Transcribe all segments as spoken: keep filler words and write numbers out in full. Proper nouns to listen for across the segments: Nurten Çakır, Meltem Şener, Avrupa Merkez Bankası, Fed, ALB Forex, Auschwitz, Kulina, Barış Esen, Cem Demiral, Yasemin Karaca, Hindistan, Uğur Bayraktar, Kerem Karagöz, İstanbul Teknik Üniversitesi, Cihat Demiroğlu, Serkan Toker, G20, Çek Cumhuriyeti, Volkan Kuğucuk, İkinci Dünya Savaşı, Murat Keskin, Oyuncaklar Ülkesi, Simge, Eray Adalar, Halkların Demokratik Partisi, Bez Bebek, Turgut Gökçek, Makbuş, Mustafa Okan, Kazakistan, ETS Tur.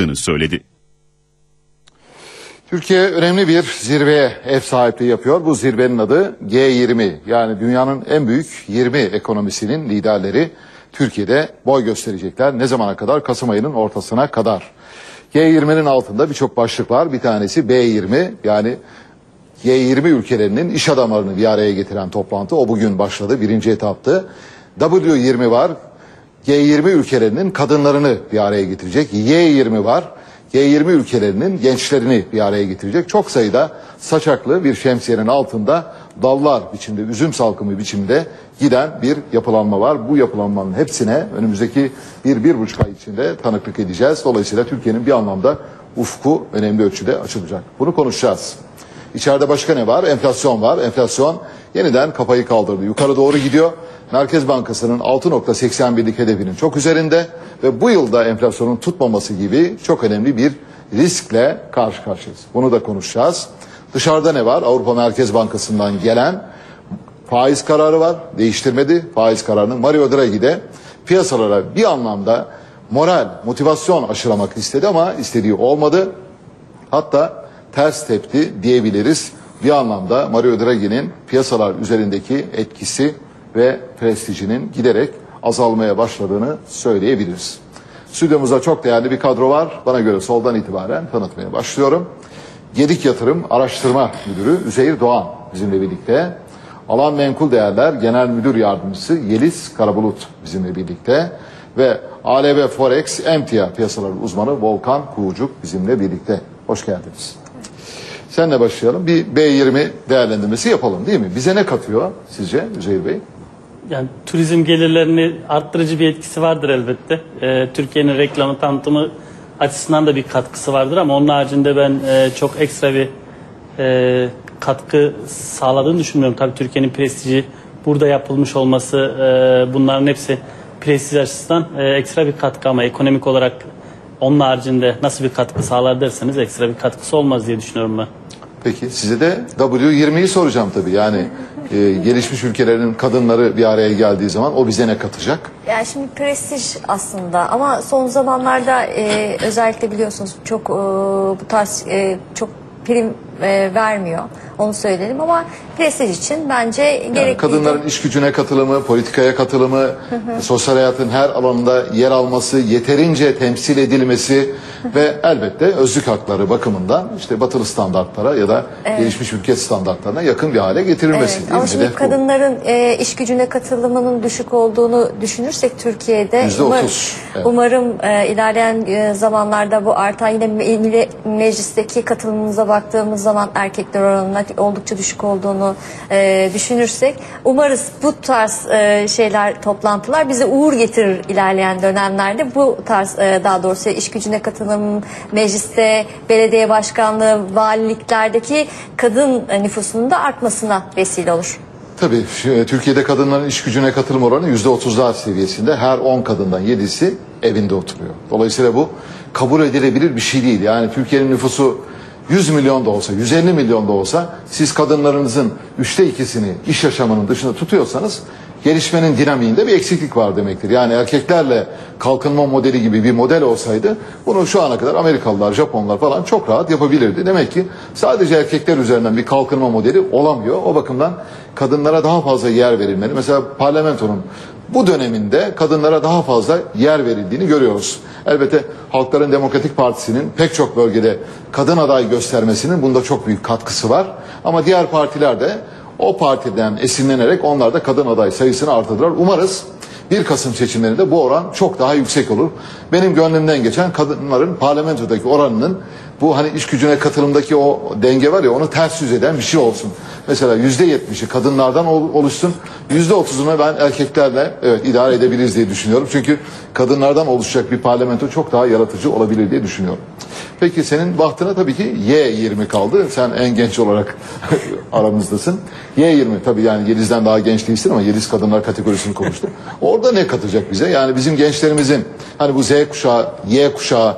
yaptığını söyledi. Türkiye önemli bir zirveye ev sahipliği yapıyor. Bu zirvenin adı G yirmi, yani dünyanın en büyük yirmi ekonomisinin liderleri Türkiye'de boy gösterecekler. Ne zamana kadar? Kasım ayının ortasına kadar. G yirminin altında birçok başlık var. Bir tanesi B yirmi, yani G yirmi ülkelerinin iş adamlarını bir araya getiren toplantı. O bugün başladı, birinci etaptı. W yirmi var, G yirmi ülkelerinin kadınlarını bir araya getirecek. Y yirmi var, G yirmi ülkelerinin gençlerini bir araya getirecek. Çok sayıda saçaklı bir şemsiyenin altında dallar biçimde, üzüm salkımı biçimde giden bir yapılanma var. Bu yapılanmanın hepsine önümüzdeki bir, bir buçuk ay içinde tanıklık edeceğiz. Dolayısıyla Türkiye'nin bir anlamda ufku önemli ölçüde açılacak. Bunu konuşacağız. İçeride başka ne var? Enflasyon var. Enflasyon yeniden kafayı kaldırdı. Yukarı doğru gidiyor. Merkez Bankası'nın altı nokta seksen birlik hedefinin çok üzerinde ve bu yılda enflasyonun tutmaması gibi çok önemli bir riskle karşı karşıyayız. Bunu da konuşacağız. Dışarıda ne var? Avrupa Merkez Bankası'ndan gelen faiz kararı var. Değiştirmedi faiz kararını. Mario Draghi de piyasalara bir anlamda moral, motivasyon aşılamak istedi ama istediği olmadı. Hatta ters tepti diyebiliriz. Bir anlamda Mario Draghi'nin piyasalar üzerindeki etkisi ve prestijinin giderek azalmaya başladığını söyleyebiliriz. Stüdyomuzda çok değerli bir kadro var. Bana göre soldan itibaren tanıtmaya başlıyorum. Gedik Yatırım Araştırma Müdürü Üzeyir Doğan bizimle birlikte. Alan Menkul Değerler Genel Müdür Yardımcısı Yeliz Karabulut bizimle birlikte. Ve A L B Forex Emtia Piyasaları Uzmanı Volkan Kuğucuk bizimle birlikte. Hoş geldiniz. Senle başlayalım. Bir B yirmi değerlendirmesi yapalım, değil mi? Bize ne katıyor sizce Üzeyir Bey? Yani turizm gelirlerini arttırıcı bir etkisi vardır elbette. Ee, Türkiye'nin reklamı, tanıtımı açısından da bir katkısı vardır ama onun haricinde ben e, çok ekstra bir e, katkı sağladığını düşünmüyorum. Tabii Türkiye'nin prestiji, burada yapılmış olması, e, bunların hepsi prestij açısından e, ekstra bir katkı ama ekonomik olarak onun haricinde nasıl bir katkı sağlar derseniz ekstra bir katkısı olmaz diye düşünüyorum ben. Peki size de W yirmiyi soracağım tabii, yani e, gelişmiş ülkelerin kadınları bir araya geldiği zaman o bize ne katacak? Yani şimdi prestij aslında ama son zamanlarda e, özellikle biliyorsunuz çok e, bu tarz e, çok prim e, vermiyor, onu söyleyelim ama prestij için bence gerekli. Yani kadınların iş gücüne katılımı, politikaya katılımı, sosyal hayatın her alanında yer alması, yeterince temsil edilmesi ve elbette özlük hakları bakımından işte batılı standartlara ya da evet, gelişmiş ülke standartlarına yakın bir hale getirilmesi. Evet. Ama şimdi kadınların e, iş gücüne katılımının düşük olduğunu düşünürsek Türkiye'de umar, evet. umarım e, ilerleyen e, zamanlarda bu artan, yine me meclisteki katılımınıza baktığımız zaman erkekler oranına oldukça düşük olduğunu e, düşünürsek umarız bu tarz e, şeyler, toplantılar bize uğur getirir ilerleyen dönemlerde. Bu tarz e, daha doğrusu iş gücüne katılım, mecliste, belediye başkanlığı, valiliklerdeki kadın nüfusunun da artmasına vesile olur. Tabii Türkiye'de kadınların iş gücüne katılım oranı yüzde otuzlar seviyesinde, her on kadından yedisi evinde oturuyor. Dolayısıyla bu kabul edilebilir bir şey değil. Yani Türkiye'nin nüfusu yüz milyon da olsa, yüz elli milyon da olsa, siz kadınlarınızın üçte ikisini iş yaşamının dışında tutuyorsanız gelişmenin dinamiğinde bir eksiklik var demektir. Yani erkeklerle kalkınma modeli gibi bir model olsaydı bunu şu ana kadar Amerikalılar, Japonlar falan çok rahat yapabilirdi. Demek ki sadece erkekler üzerinden bir kalkınma modeli olamıyor. O bakımdan kadınlara daha fazla yer verilmeli. Mesela parlamentonun bu döneminde kadınlara daha fazla yer verildiğini görüyoruz. Elbette Halkların Demokratik Partisi'nin pek çok bölgede kadın aday göstermesinin bunda çok büyük katkısı var. Ama diğer partiler de o partiden esinlenerek onlar da kadın aday sayısını artırdılar. Umarız bir Kasım seçimlerinde bu oran çok daha yüksek olur. Benim gönlümden geçen kadınların parlamentodaki oranının, bu hani iş gücüne katılımdaki o denge var ya, onu ters yüz eden bir şey olsun. Mesela yüzde yetmişi kadınlardan oluşsun, yüzde otuzunu ben erkeklerle evet idare edebiliriz diye düşünüyorum. Çünkü kadınlardan oluşacak bir parlamento çok daha yaratıcı olabilir diye düşünüyorum. Peki senin bahtına tabii ki Y yirmi kaldı. Sen en genç olarak aramızdasın. Y yirmi tabii, yani Yeliz'den daha genç değilsin ama Yeliz kadınlar kategorisini konuştu. Orada ne katacak bize? Yani bizim gençlerimizin, hani bu Z kuşağı, Y kuşağı,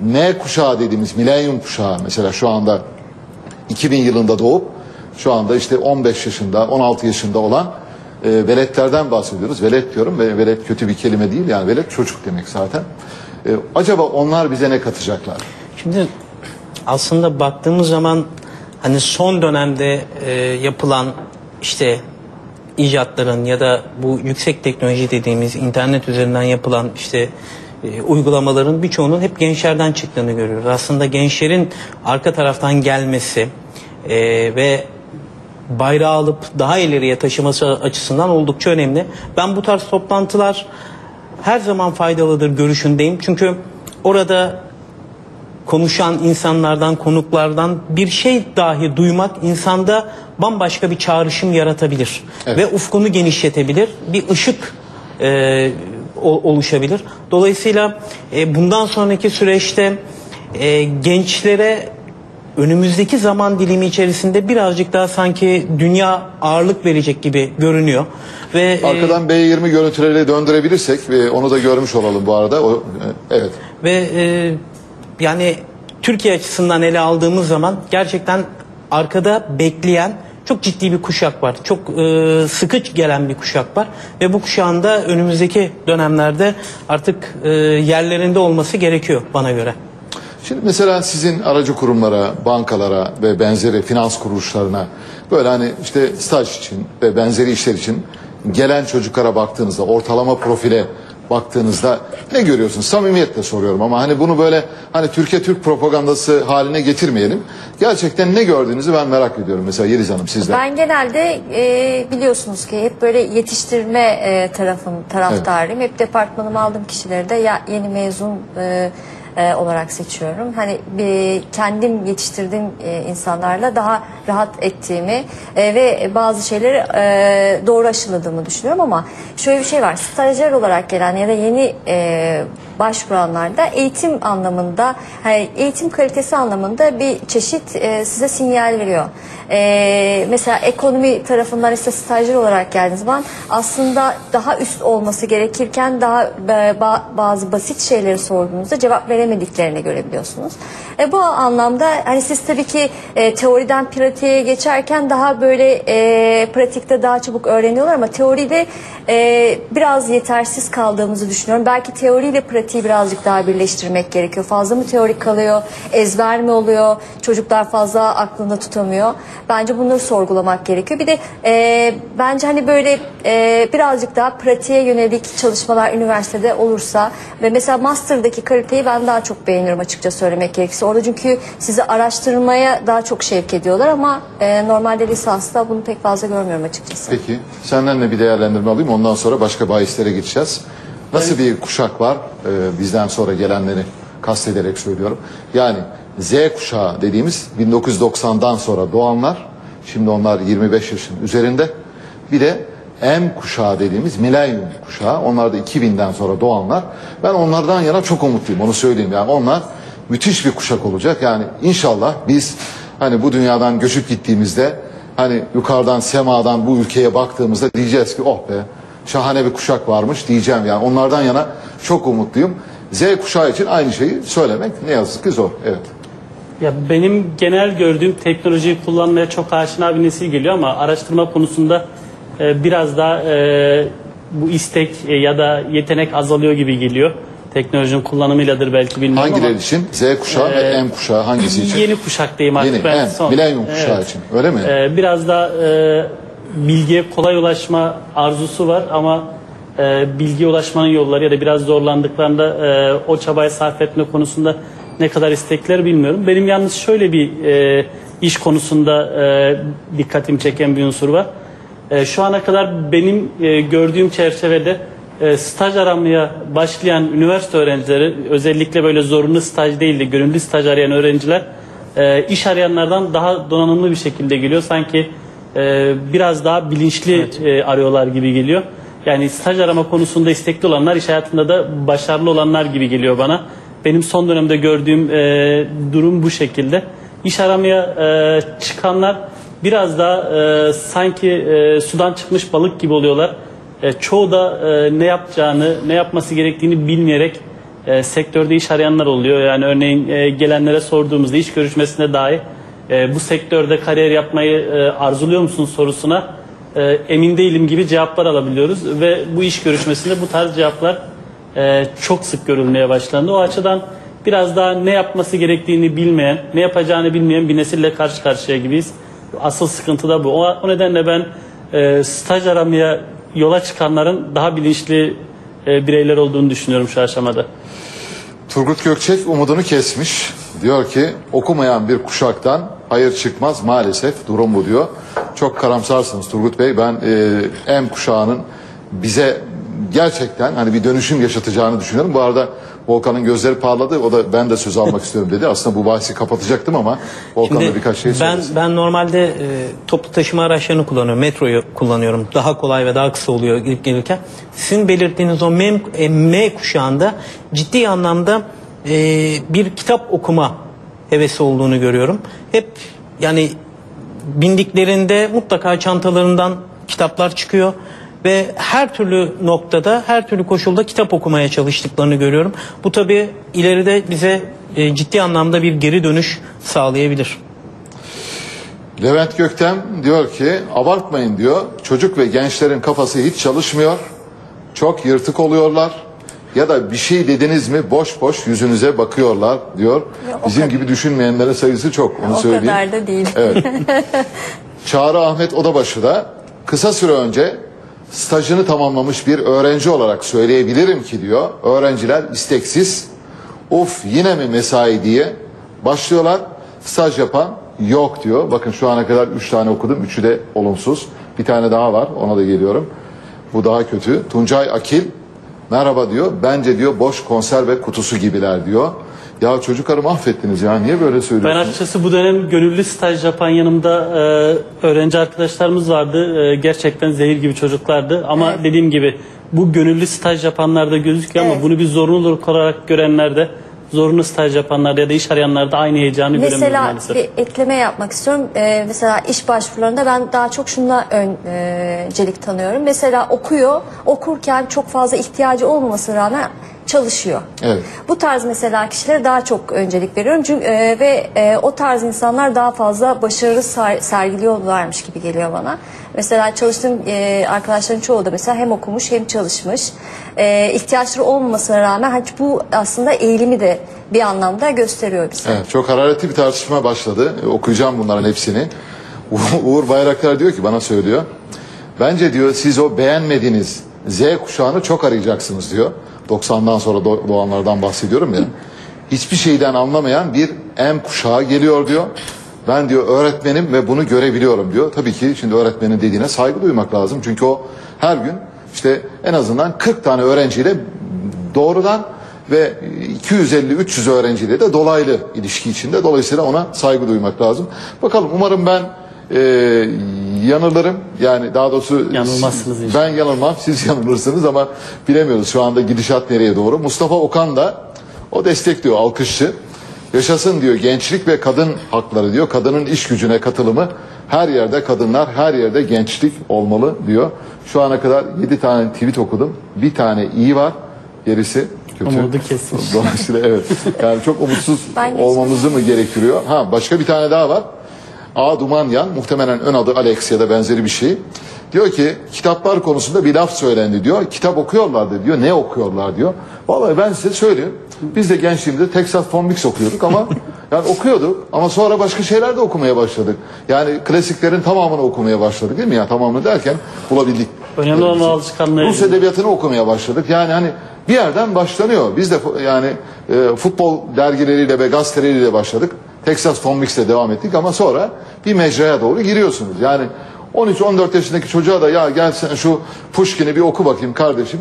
N kuşağı dediğimiz milenyum kuşağı, mesela şu anda iki bin yılında doğup şu anda işte on beş yaşında, on altı yaşında olan e, veletlerden bahsediyoruz. Velet diyorum ve velet kötü bir kelime değil, yani velet çocuk demek zaten. E, acaba onlar bize ne katacaklar? Şimdi aslında baktığımız zaman hani son dönemde e, yapılan işte icatların ya da bu yüksek teknoloji dediğimiz internet üzerinden yapılan işte e, uygulamaların birçoğunun hep gençlerden çıktığını görüyoruz. Aslında gençlerin arka taraftan gelmesi e, ve bayrağı alıp daha ileriye taşıması açısından oldukça önemli. Ben bu tarz toplantılar her zaman faydalıdır görüşündeyim. Çünkü orada konuşan insanlardan, konuklardan bir şey dahi duymak insanda bambaşka bir çağrışım yaratabilir. Evet. Ve ufkunu genişletebilir. Bir ışık e, oluşabilir. Dolayısıyla e, bundan sonraki süreçte e, gençlere önümüzdeki zaman dilimi içerisinde birazcık daha sanki dünya ağırlık verecek gibi görünüyor. Ve arkadan e, B yirmi görüntüleri döndürebilirsek ve onu da görmüş olalım bu arada. O, evet. Ve e, yani Türkiye açısından ele aldığımız zaman gerçekten arkada bekleyen çok ciddi bir kuşak var. Çok e, sıkı gelen bir kuşak var. Ve bu kuşağın da önümüzdeki dönemlerde artık e, yerlerinde olması gerekiyor bana göre. Şimdi mesela sizin aracı kurumlara, bankalara ve benzeri finans kuruluşlarına böyle hani işte staj için ve benzeri işler için gelen çocuklara baktığınızda, ortalama profile baktığınızda ne görüyorsunuz? Samimiyetle soruyorum ama hani bunu böyle hani Türkiye Türk propagandası haline getirmeyelim. Gerçekten ne gördüğünüzü ben merak ediyorum. Mesela Yeliz Hanım sizden. Ben genelde e, biliyorsunuz ki hep böyle yetiştirme e, tarafım, taraftarıyım. Evet. Hep departmanımı aldığım kişileri de ya, yeni mezun e, E, olarak seçiyorum. Hani e, kendim yetiştirdiğim e, insanlarla daha rahat ettiğimi e, ve bazı şeyleri e, doğru aşıladığımı düşünüyorum ama şöyle bir şey var. Stajyer olarak gelen ya da yeni e, başvuranlarda eğitim anlamında, yani eğitim kalitesi anlamında bir çeşit e, size sinyal veriyor. E, mesela ekonomi tarafından işte stajyer olarak geldiğiniz zaman aslında daha üst olması gerekirken daha e, bazı basit şeyleri sorduğunuzda cevap veremediklerini görebiliyorsunuz. E, bu anlamda hani siz tabii ki e, teoriden pratiğe geçerken daha böyle e, pratikte daha çabuk öğreniyorlar ama teoride e, biraz yetersiz kaldığımızı düşünüyorum. Belki teoriyle pratik birazcık daha birleştirmek gerekiyor. Fazla mı teorik kalıyor? Ezber mi oluyor? Çocuklar fazla aklında tutamıyor. Bence bunları sorgulamak gerekiyor. Bir de e, bence hani böyle e, birazcık daha pratiğe yönelik çalışmalar üniversitede olursa ve mesela master'daki kaliteyi ben daha çok beğeniyorum açıkça söylemek gerekirse. Orada çünkü sizi araştırmaya daha çok şevk ediyorlar ama e, normalde lisansta bunu pek fazla görmüyorum açıkçası. Peki. Senden de bir değerlendirme alayım. Ondan sonra başka bahislere gideceğiz. Nasıl bir kuşak var? Ee, bizden sonra gelenleri kastederek söylüyorum. Yani Z kuşağı dediğimiz bin dokuz yüz doksandan sonra doğanlar, şimdi onlar yirmi beş yaşın üzerinde. Bir de M kuşağı dediğimiz milenyum kuşağı, onlar da iki binden sonra doğanlar. Ben onlardan yana çok umutluyum, onu söyleyeyim. Yani onlar müthiş bir kuşak olacak. Yani inşallah biz hani bu dünyadan göçüp gittiğimizde, hani yukarıdan semadan bu ülkeye baktığımızda diyeceğiz ki oh be, şahane bir kuşak varmış diyeceğim. Yani onlardan yana çok umutluyum. Z kuşağı için aynı şeyi söylemek ne yazık ki zor. Evet. Ya benim genel gördüğüm teknolojiyi kullanmaya çok aşina bir nesil geliyor ama araştırma konusunda e, biraz daha e, bu istek e, ya da yetenek azalıyor gibi geliyor. Teknolojinin kullanımıyladır belki, bilmiyorum. Hangileri ama için? Z kuşağı e, ve M kuşağı hangisi için? Yeni kuşak diyeyim artık. Yeni, ben M, son. Milenyum kuşağı evet. için. Öyle mi? E, biraz daha e, bilgiye kolay ulaşma arzusu var ama e, bilgiye ulaşmanın yolları ya da biraz zorlandıklarında e, o çabayı sarf etme konusunda ne kadar istekler bilmiyorum. Benim yalnız şöyle bir e, iş konusunda e, dikkatimi çeken bir unsur var. E, şu ana kadar benim e, gördüğüm çerçevede e, staj aramaya başlayan üniversite öğrencileri, özellikle böyle zorunlu staj değil de gönüllü staj arayan öğrenciler e, iş arayanlardan daha donanımlı bir şekilde geliyor. Sanki biraz daha bilinçli evet. arıyorlar gibi geliyor. Yani staj arama konusunda istekli olanlar iş hayatında da başarılı olanlar gibi geliyor bana. Benim son dönemde gördüğüm durum bu şekilde. İş aramaya çıkanlar biraz daha sanki sudan çıkmış balık gibi oluyorlar. Çoğu da ne yapacağını, ne yapması gerektiğini bilmeyerek sektörde iş arayanlar oluyor. Yani örneğin gelenlere sorduğumuzda iş görüşmesine dair E, bu sektörde kariyer yapmayı e, arzuluyor musunuz sorusuna e, emin değilim gibi cevaplar alabiliyoruz ve bu iş görüşmesinde bu tarz cevaplar e, çok sık görülmeye başlandı. O açıdan biraz daha ne yapması gerektiğini bilmeyen, ne yapacağını bilmeyen bir nesille karşı karşıya gibiyiz. Asıl sıkıntı da bu. O, o nedenle ben e, staj aramaya yola çıkanların daha bilinçli e, bireyler olduğunu düşünüyorum şu aşamada. Turgut Gökçek umudunu kesmiş. Diyor ki okumayan bir kuşaktan hayır çıkmaz maalesef, durum bu diyor. Çok karamsarsınız Turgut Bey. Ben e, M kuşağının bize gerçekten hani bir dönüşüm yaşatacağını düşünüyorum. Bu arada Volkan'ın gözleri parladı. O da ben de söz almak istiyorum dedi. Aslında bu bahsi kapatacaktım ama Volkan'la birkaç şey söylesin. Ben, ben normalde e, toplu taşıma araçlarını kullanıyorum. Metroyu kullanıyorum. Daha kolay ve daha kısa oluyor gidip gelirken. Sizin belirttiğiniz o M, M kuşağında ciddi anlamda e, bir kitap okuma hevesi olduğunu görüyorum. Hep yani bindiklerinde mutlaka çantalarından kitaplar çıkıyor. Ve her türlü noktada, her türlü koşulda kitap okumaya çalıştıklarını görüyorum. Bu tabii ileride bize e, ciddi anlamda bir geri dönüş sağlayabilir. Levent Göktem diyor ki abartmayın diyor. Çocuk ve gençlerin kafası hiç çalışmıyor. Çok yırtık oluyorlar. Ya da bir şey dediniz mi boş boş yüzünüze bakıyorlar diyor. Ya, bizim kadar. Gibi düşünmeyenlerin sayısı çok, onu ya, o söyleyeyim. O kadar da değil. Evet. Çağrı Ahmet Odabaşı da kısa süre önce stajını tamamlamış bir öğrenci olarak söyleyebilirim ki diyor, öğrenciler isteksiz, of yine mi mesai diye başlıyorlar, staj yapan yok diyor. Bakın şu ana kadar üç tane okudum, üçü de olumsuz, bir tane daha var, ona da geliyorum, bu daha kötü. Tuncay Akil merhaba diyor, bence diyor boş konserve kutusu gibiler diyor. Ya çocukları mahvettiniz ya, niye böyle söylüyorsunuz? Ben açıkçası bu dönem gönüllü staj yapan yanımda e, öğrenci arkadaşlarımız vardı. E, gerçekten zehir gibi çocuklardı. Ama evet, dediğim gibi bu gönüllü staj yapanlarda gözüküyor, evet, ama bunu bir zorunluluk olarak görenlerde, zorunlu staj yapanlarda ya da iş arayanlarda aynı heyecanı göremiyorum maalesef. Mesela bir ekleme yapmak istiyorum. Ee, mesela iş başvurularında ben daha çok şununla öncelik tanıyorum. Mesela okuyor, okurken çok fazla ihtiyacı olmamasına rağmen çalışıyor. Evet. Bu tarz mesela kişilere daha çok öncelik veriyorum. Çünkü e, ve e, o tarz insanlar daha fazla başarı sergiliyorlarmış gibi geliyor bana. Mesela çalıştığım e, arkadaşların çoğu da mesela hem okumuş hem çalışmış. E, ihtiyaçları olmamasına rağmen hani bu aslında eğilimi de bir anlamda gösteriyor bize. Evet, çok hararetli bir tartışma başladı. E, okuyacağım bunların hepsini. U Uğur Bayraktar diyor ki, bana söylüyor. Bence diyor siz o beğenmediğiniz Z kuşağını çok arayacaksınız diyor. doksandan sonra doğanlardan bahsediyorum ya. Hiçbir şeyden anlamayan bir M kuşağı geliyor diyor. Ben diyor öğretmenim ve bunu görebiliyorum diyor. Tabii ki şimdi öğretmenin dediğine saygı duymak lazım. Çünkü o her gün işte en azından kırk tane öğrenciyle doğrudan ve iki yüz elli üç yüz öğrenciyle de dolaylı ilişki içinde. Dolayısıyla ona saygı duymak lazım. Bakalım, umarım ben e, yanılırım. Yani daha doğrusu yanılmazsınız ben işte. Yanılmam, siz yanılırsınız ama bilemiyoruz şu anda gidişat nereye doğru. Mustafa Okan da o destekliyor, alkışçı. Yaşasın diyor gençlik ve kadın hakları diyor. Kadının iş gücüne katılımı, her yerde kadınlar, her yerde gençlik olmalı diyor. Şu ana kadar yedi tane tweet okudum. Bir tane iyi var, gerisi kötü. Umudu kesilmiş. Dolayısıyla evet. Yani çok umutsuz olmamızı mı gerektiriyor? Ha, başka bir tane daha var. A. Dumanyan, muhtemelen ön adı Alex ya da benzeri bir şey. Diyor ki kitaplar konusunda bir laf söylendi diyor. Kitap okuyorlardı diyor. Ne okuyorlar diyor. Vallahi ben size söyleyeyim. Biz de gençliğimizde Texas Von Mix okuyorduk ama yani okuyorduk ama sonra başka şeyler de okumaya başladık. Yani klasiklerin tamamını okumaya başladık değil mi? Yani tamamını derken bulabildik. Önemli olan alışkanlığı. Rus edebiyatını okumaya başladık. Yani hani bir yerden başlanıyor. Biz de yani e, futbol dergileriyle ve gazeteleriyle başladık. Texas Von Mix'le devam ettik ama sonra bir mecraya doğru giriyorsunuz. Yani on üç on dört yaşındaki çocuğa da ya gel sen şu Pushkin'i bir oku bakayım kardeşim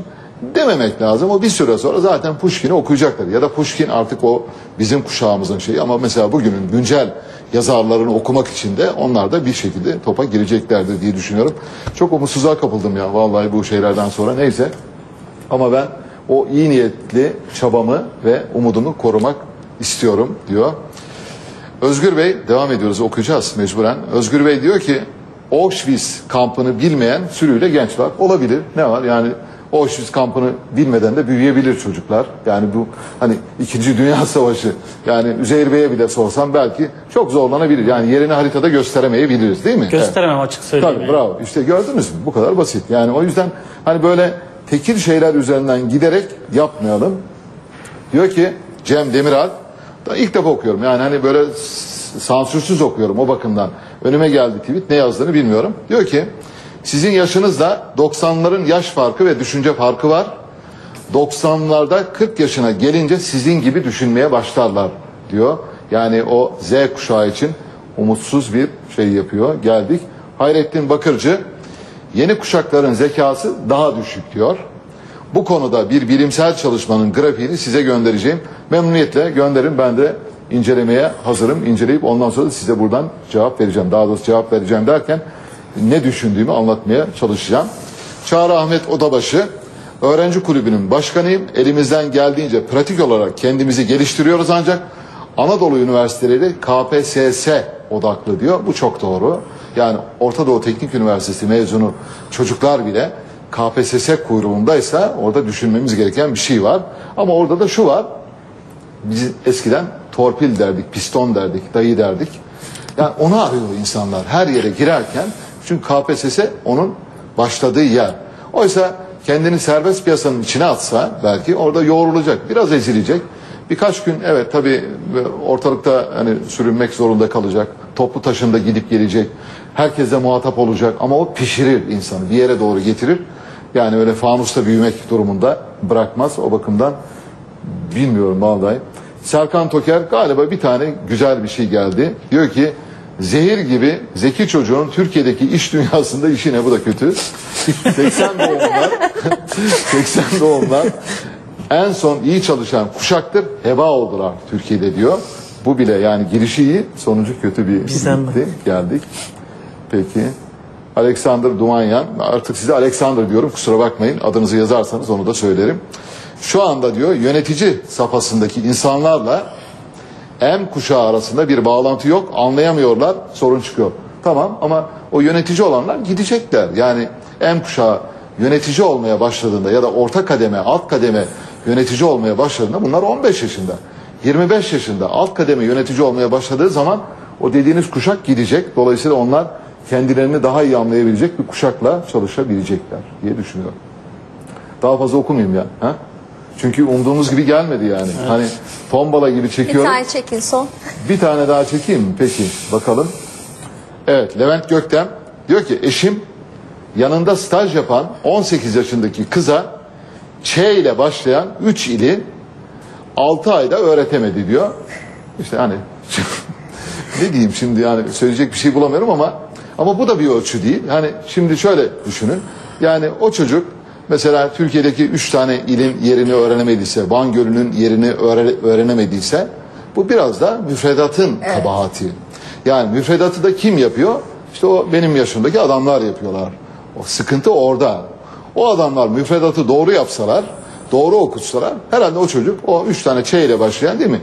dememek lazım. O bir süre sonra zaten Pushkin'i okuyacaklar. Ya da Pushkin artık o bizim kuşağımızın şeyi ama mesela bugünün güncel yazarlarını okumak için de onlar da bir şekilde topa gireceklerdir diye düşünüyorum. Çok umutsuzluğa kapıldım ya vallahi bu şeylerden sonra, neyse. Ama ben o iyi niyetli çabamı ve umudumu korumak istiyorum diyor. Özgür Bey, devam ediyoruz, okuyacağız mecburen. Özgür Bey diyor ki Auschwitz kampını bilmeyen sürüyle genç var. Olabilir, ne var yani, Auschwitz kampını bilmeden de büyüyebilir çocuklar. Yani bu hani İkinci Dünya Savaşı, yani Üzeyir Bey'e bile sorsam belki çok zorlanabilir. Yani yerini haritada gösteremeyebiliriz değil mi? Gösteremem, evet, açık söyleyeyim. Tabii, yani. Bravo, işte gördünüz mü, bu kadar basit. Yani o yüzden hani böyle tekil şeyler üzerinden giderek yapmayalım. Diyor ki Cem Demiral, da ilk defa okuyorum yani hani böyle sansürsüz okuyorum o bakımdan. Önüme geldi tweet, ne yazdığını bilmiyorum. Diyor ki sizin yaşınızda doksanların yaş farkı ve düşünce farkı var. doksanlarda kırk yaşına gelince sizin gibi düşünmeye başlarlar diyor. Yani o Z kuşağı için umutsuz bir şey yapıyor. Geldik. Hayrettin Bakırcı, yeni kuşakların zekası daha düşük diyor. Bu konuda bir bilimsel çalışmanın grafiğini size göndereceğim. Memnuniyetle gönderin, ben de incelemeye hazırım. İnceleyip ondan sonra size buradan cevap vereceğim. Daha doğrusu cevap vereceğim derken ne düşündüğümü anlatmaya çalışacağım. Çağrı Ahmet Odabaşı, öğrenci kulübünün başkanıyım. Elimizden geldiğince pratik olarak kendimizi geliştiriyoruz ancak Anadolu Üniversiteleri K P S S odaklı diyor. Bu çok doğru. Yani Orta Doğu Teknik Üniversitesi mezunu çocuklar bile K P S S kuyruğundaysa orada düşünmemiz gereken bir şey var. Ama orada da şu var. Biz eskiden torpil derdik, piston derdik, dayı derdik. Yani onu arıyor insanlar her yere girerken. Çünkü K P S S onun başladığı yer. Oysa kendini serbest piyasanın içine atsa belki orada yoğrulacak, biraz ezilecek. Birkaç gün evet tabii ortalıkta hani sürünmek zorunda kalacak. Toplu taşında gidip gelecek. Herkese muhatap olacak ama o pişirir insanı. Bir yere doğru getirir. Yani öyle fanusta büyümek durumunda bırakmaz. O bakımdan bilmiyorum vallahi. Serkan Toker, galiba bir tane güzel bir şey geldi. Diyor ki zehir gibi zeki çocuğun Türkiye'deki iş dünyasında işi ne, bu da kötü. seksen doğumlar. seksen doğumlar. En son iyi çalışan kuşaktır, heba oldular Türkiye'de diyor. Bu bile yani girişi iyi, sonucu kötü bir gitti. Geldik. Peki. Alexander Dumanyan, artık size Alexander diyorum, kusura bakmayın. Adınızı yazarsanız onu da söylerim. Şu anda diyor yönetici safhasındaki insanlarla M kuşağı arasında bir bağlantı yok, anlayamıyorlar, sorun çıkıyor. Tamam ama o yönetici olanlar gidecekler. Yani M kuşağı yönetici olmaya başladığında ya da orta kademe, alt kademe yönetici olmaya başladığında bunlar on beş yaşında. yirmi beş yaşında alt kademe yönetici olmaya başladığı zaman o dediğiniz kuşak gidecek. Dolayısıyla onlar kendilerini daha iyi anlayabilecek bir kuşakla çalışabilecekler diye düşünüyorum. Daha fazla okumayayım ya. Ha? Çünkü umduğumuz gibi gelmedi yani. Evet. Hani tombala gibi çekiyorum. Bir tane çekin son. Bir tane daha çekeyim mi? Peki bakalım. Evet, Levent Gökten diyor ki eşim yanında staj yapan on sekiz yaşındaki kıza Ç ile başlayan üç ili altı ayda öğretemedi diyor. İşte hani ne diyeyim şimdi, yani söyleyecek bir şey bulamıyorum ama ama bu da bir ölçü değil. Hani şimdi şöyle düşünün. Yani o çocuk mesela Türkiye'deki üç tane ilin yerini öğrenemediyse, Van Gölü'nün yerini öğre öğrenemediyse bu biraz da müfredatın evet. kabahati. Yani müfredatı da kim yapıyor? İşte o benim yaşımdaki adamlar yapıyorlar. O sıkıntı orada. O adamlar müfredatı doğru yapsalar, doğru okutsalar herhalde o çocuk o üç tane Ç ile başlayan değil mi?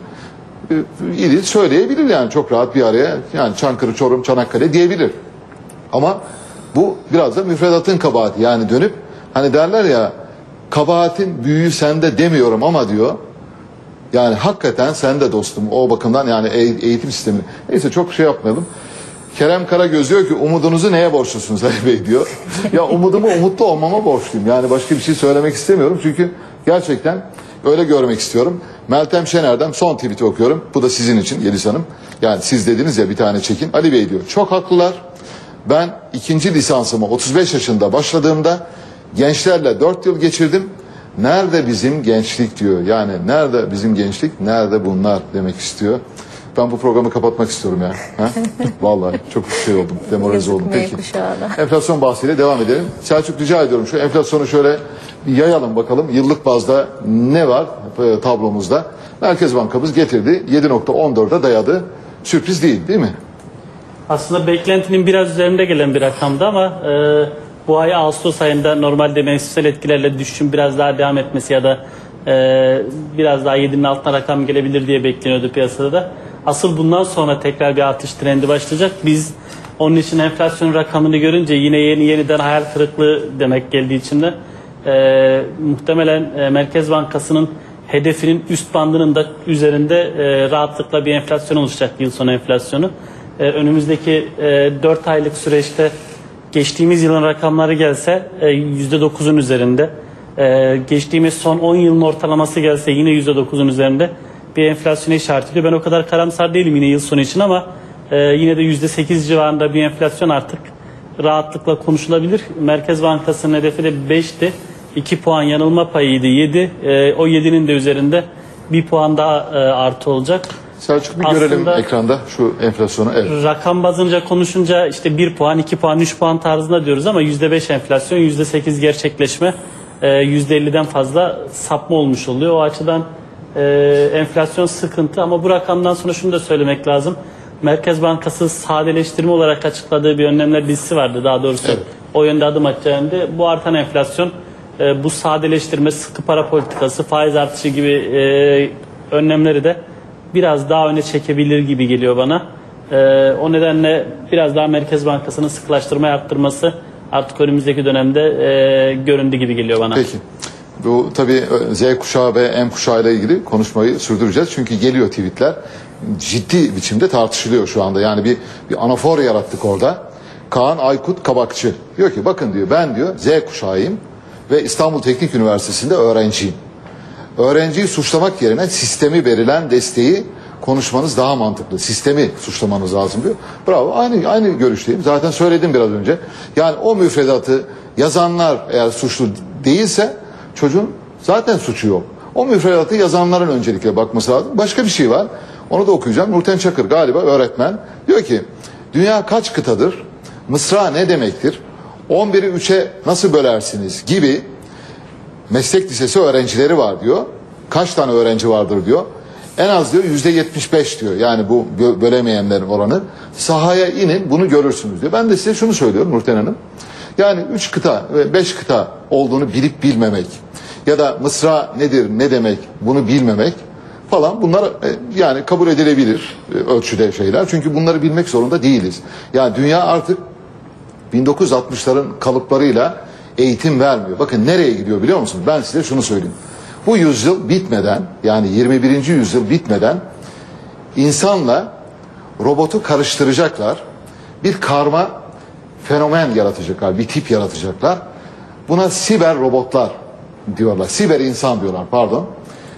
İli söyleyebilir yani çok rahat bir araya. Yani Çankırı, Çorum, Çanakkale diyebilir. Ama bu biraz da müfredatın kabahati. Yani dönüp hani derler ya, kabahatin büyüğü sende demiyorum ama diyor. Yani hakikaten sende dostum. O bakımdan yani eğitim sistemi. Neyse çok şey yapmayalım. Kerem Karagöz diyor ki umudunuzu neye borçlusunuz Ali Bey diyor. Ya umudumu umutlu olmama borçluyum. Yani başka bir şey söylemek istemiyorum. Çünkü gerçekten öyle görmek istiyorum. Meltem Şener'den son tweet'i okuyorum. Bu da sizin için Yeliz Hanım. Yani siz dediniz ya bir tane çekin. Ali Bey diyor çok haklılar. Ben ikinci lisansımı otuz beş yaşında başladığımda gençlerle dört yıl geçirdim. Nerede bizim gençlik diyor. Yani nerede bizim gençlik, nerede bunlar demek istiyor. Ben bu programı kapatmak istiyorum ya. Ha? Vallahi çok şey oldum, demoralize oldum. Peki. Enflasyon bahsiyle devam edelim. Selçuk rica ediyorum şu enflasyonu şöyle yayalım bakalım. Yıllık bazda ne var tablomuzda? Merkez Bankamız getirdi. yedi nokta on dörde dayadı. Sürpriz değil değil mi? Aslında beklentinin biraz üzerinde gelen bir rakamdı ama e, bu ay Ağustos ayında normalde mevsimsel etkilerle düşüşün biraz daha devam etmesi ya da e, biraz daha yedinin altına rakam gelebilir diye bekleniyordu piyasada da. Asıl bundan sonra tekrar bir artış trendi başlayacak. Biz onun için enflasyon rakamını görünce yine yeni yeniden hayal kırıklığı demek geldiği için de e, muhtemelen e, Merkez Bankası'nın hedefinin üst bandının da üzerinde e, rahatlıkla bir enflasyon oluşacak, yıl sonu enflasyonu. E, önümüzdeki e, dört aylık süreçte geçtiğimiz yılın rakamları gelse e, yüzde dokuzun üzerinde, Ee, geçtiğimiz son on yılın ortalaması gelse yine yüzde dokuzun üzerinde bir enflasyona işaret ediyor. Ben o kadar karamsar değilim yine yıl sonu için ama e, yine de yüzde sekiz civarında bir enflasyon artık rahatlıkla konuşulabilir. Merkez Bankası'nın hedefi de beşti. iki puan yanılma payıydı, yedi. E, o yedinin de üzerinde bir puan daha e, artı olacak. Selçuk bir aslında görelim ekranda şu enflasyonu. Evet. Rakam bazınca konuşunca işte bir puan, iki puan, üç puan tarzında diyoruz ama yüzde beş enflasyon, yüzde sekiz gerçekleşme, yüzde elliden fazla sapma olmuş oluyor. O açıdan e, enflasyon sıkıntı ama bu rakamdan sonra şunu da söylemek lazım. Merkez Bankası sadeleştirme olarak açıkladığı bir önlemler listesi vardı daha doğrusu. Evet. O yönde adım atacağında bu artan enflasyon, e, bu sadeleştirme, sıkı para politikası, faiz artışı gibi e, önlemleri de biraz daha öne çekebilir gibi geliyor bana. E, o nedenle biraz daha Merkez Bankası'nın sıkılaştırmayı arttırması artık önümüzdeki dönemde e, göründü gibi geliyor bana. Peki. Bu tabii Z kuşağı ve M kuşağı ile ilgili konuşmayı sürdüreceğiz. Çünkü geliyor tweetler. Ciddi biçimde tartışılıyor şu anda. Yani bir, bir anafor yarattık orada. Kaan Aykut Kabakçı diyor ki bakın diyor ben diyor Z kuşağıyım ve İstanbul Teknik Üniversitesi'nde öğrenciyim. Öğrenciyi suçlamak yerine sistemi verilen desteği konuşmanız daha mantıklı. Sistemi suçlamanız lazım diyor. Bravo. Aynı aynı görüşteyim. Zaten söyledim biraz önce. Yani o müfredatı yazanlar eğer suçlu değilse çocuğun zaten suçu yok. O müfredatı yazanların öncelikle bakması lazım. Başka bir şey var. Onu da okuyacağım. Nurten Çakır galiba öğretmen. Diyor ki dünya kaç kıtadır? Mısra ne demektir? on biri üçe nasıl bölersiniz? Gibi meslek lisesi öğrencileri var diyor. Kaç tane öğrenci vardır diyor. En az diyor yüzde yetmiş beş diyor. Yani bu bölemeyenlerin oranı. Sahaya inin bunu görürsünüz diyor. Ben de size şunu söylüyorum Nurten Hanım. Yani üç kıta ve beş kıta olduğunu bilip bilmemek ya da Mısra nedir ne demek bunu bilmemek falan bunlar yani kabul edilebilir ölçüde şeyler. Çünkü bunları bilmek zorunda değiliz. Yani dünya artık bin dokuz yüz altmışların kalıplarıyla eğitim vermiyor. Bakın nereye gidiyor biliyor musunuz? Ben size şunu söyleyeyim. Bu yüzyıl bitmeden yani yirmi birinci yüzyıl bitmeden insanla robotu karıştıracaklar. Bir karma fenomen yaratacaklar, bir tip yaratacaklar. Buna siber robotlar diyorlar, siber insan diyorlar pardon.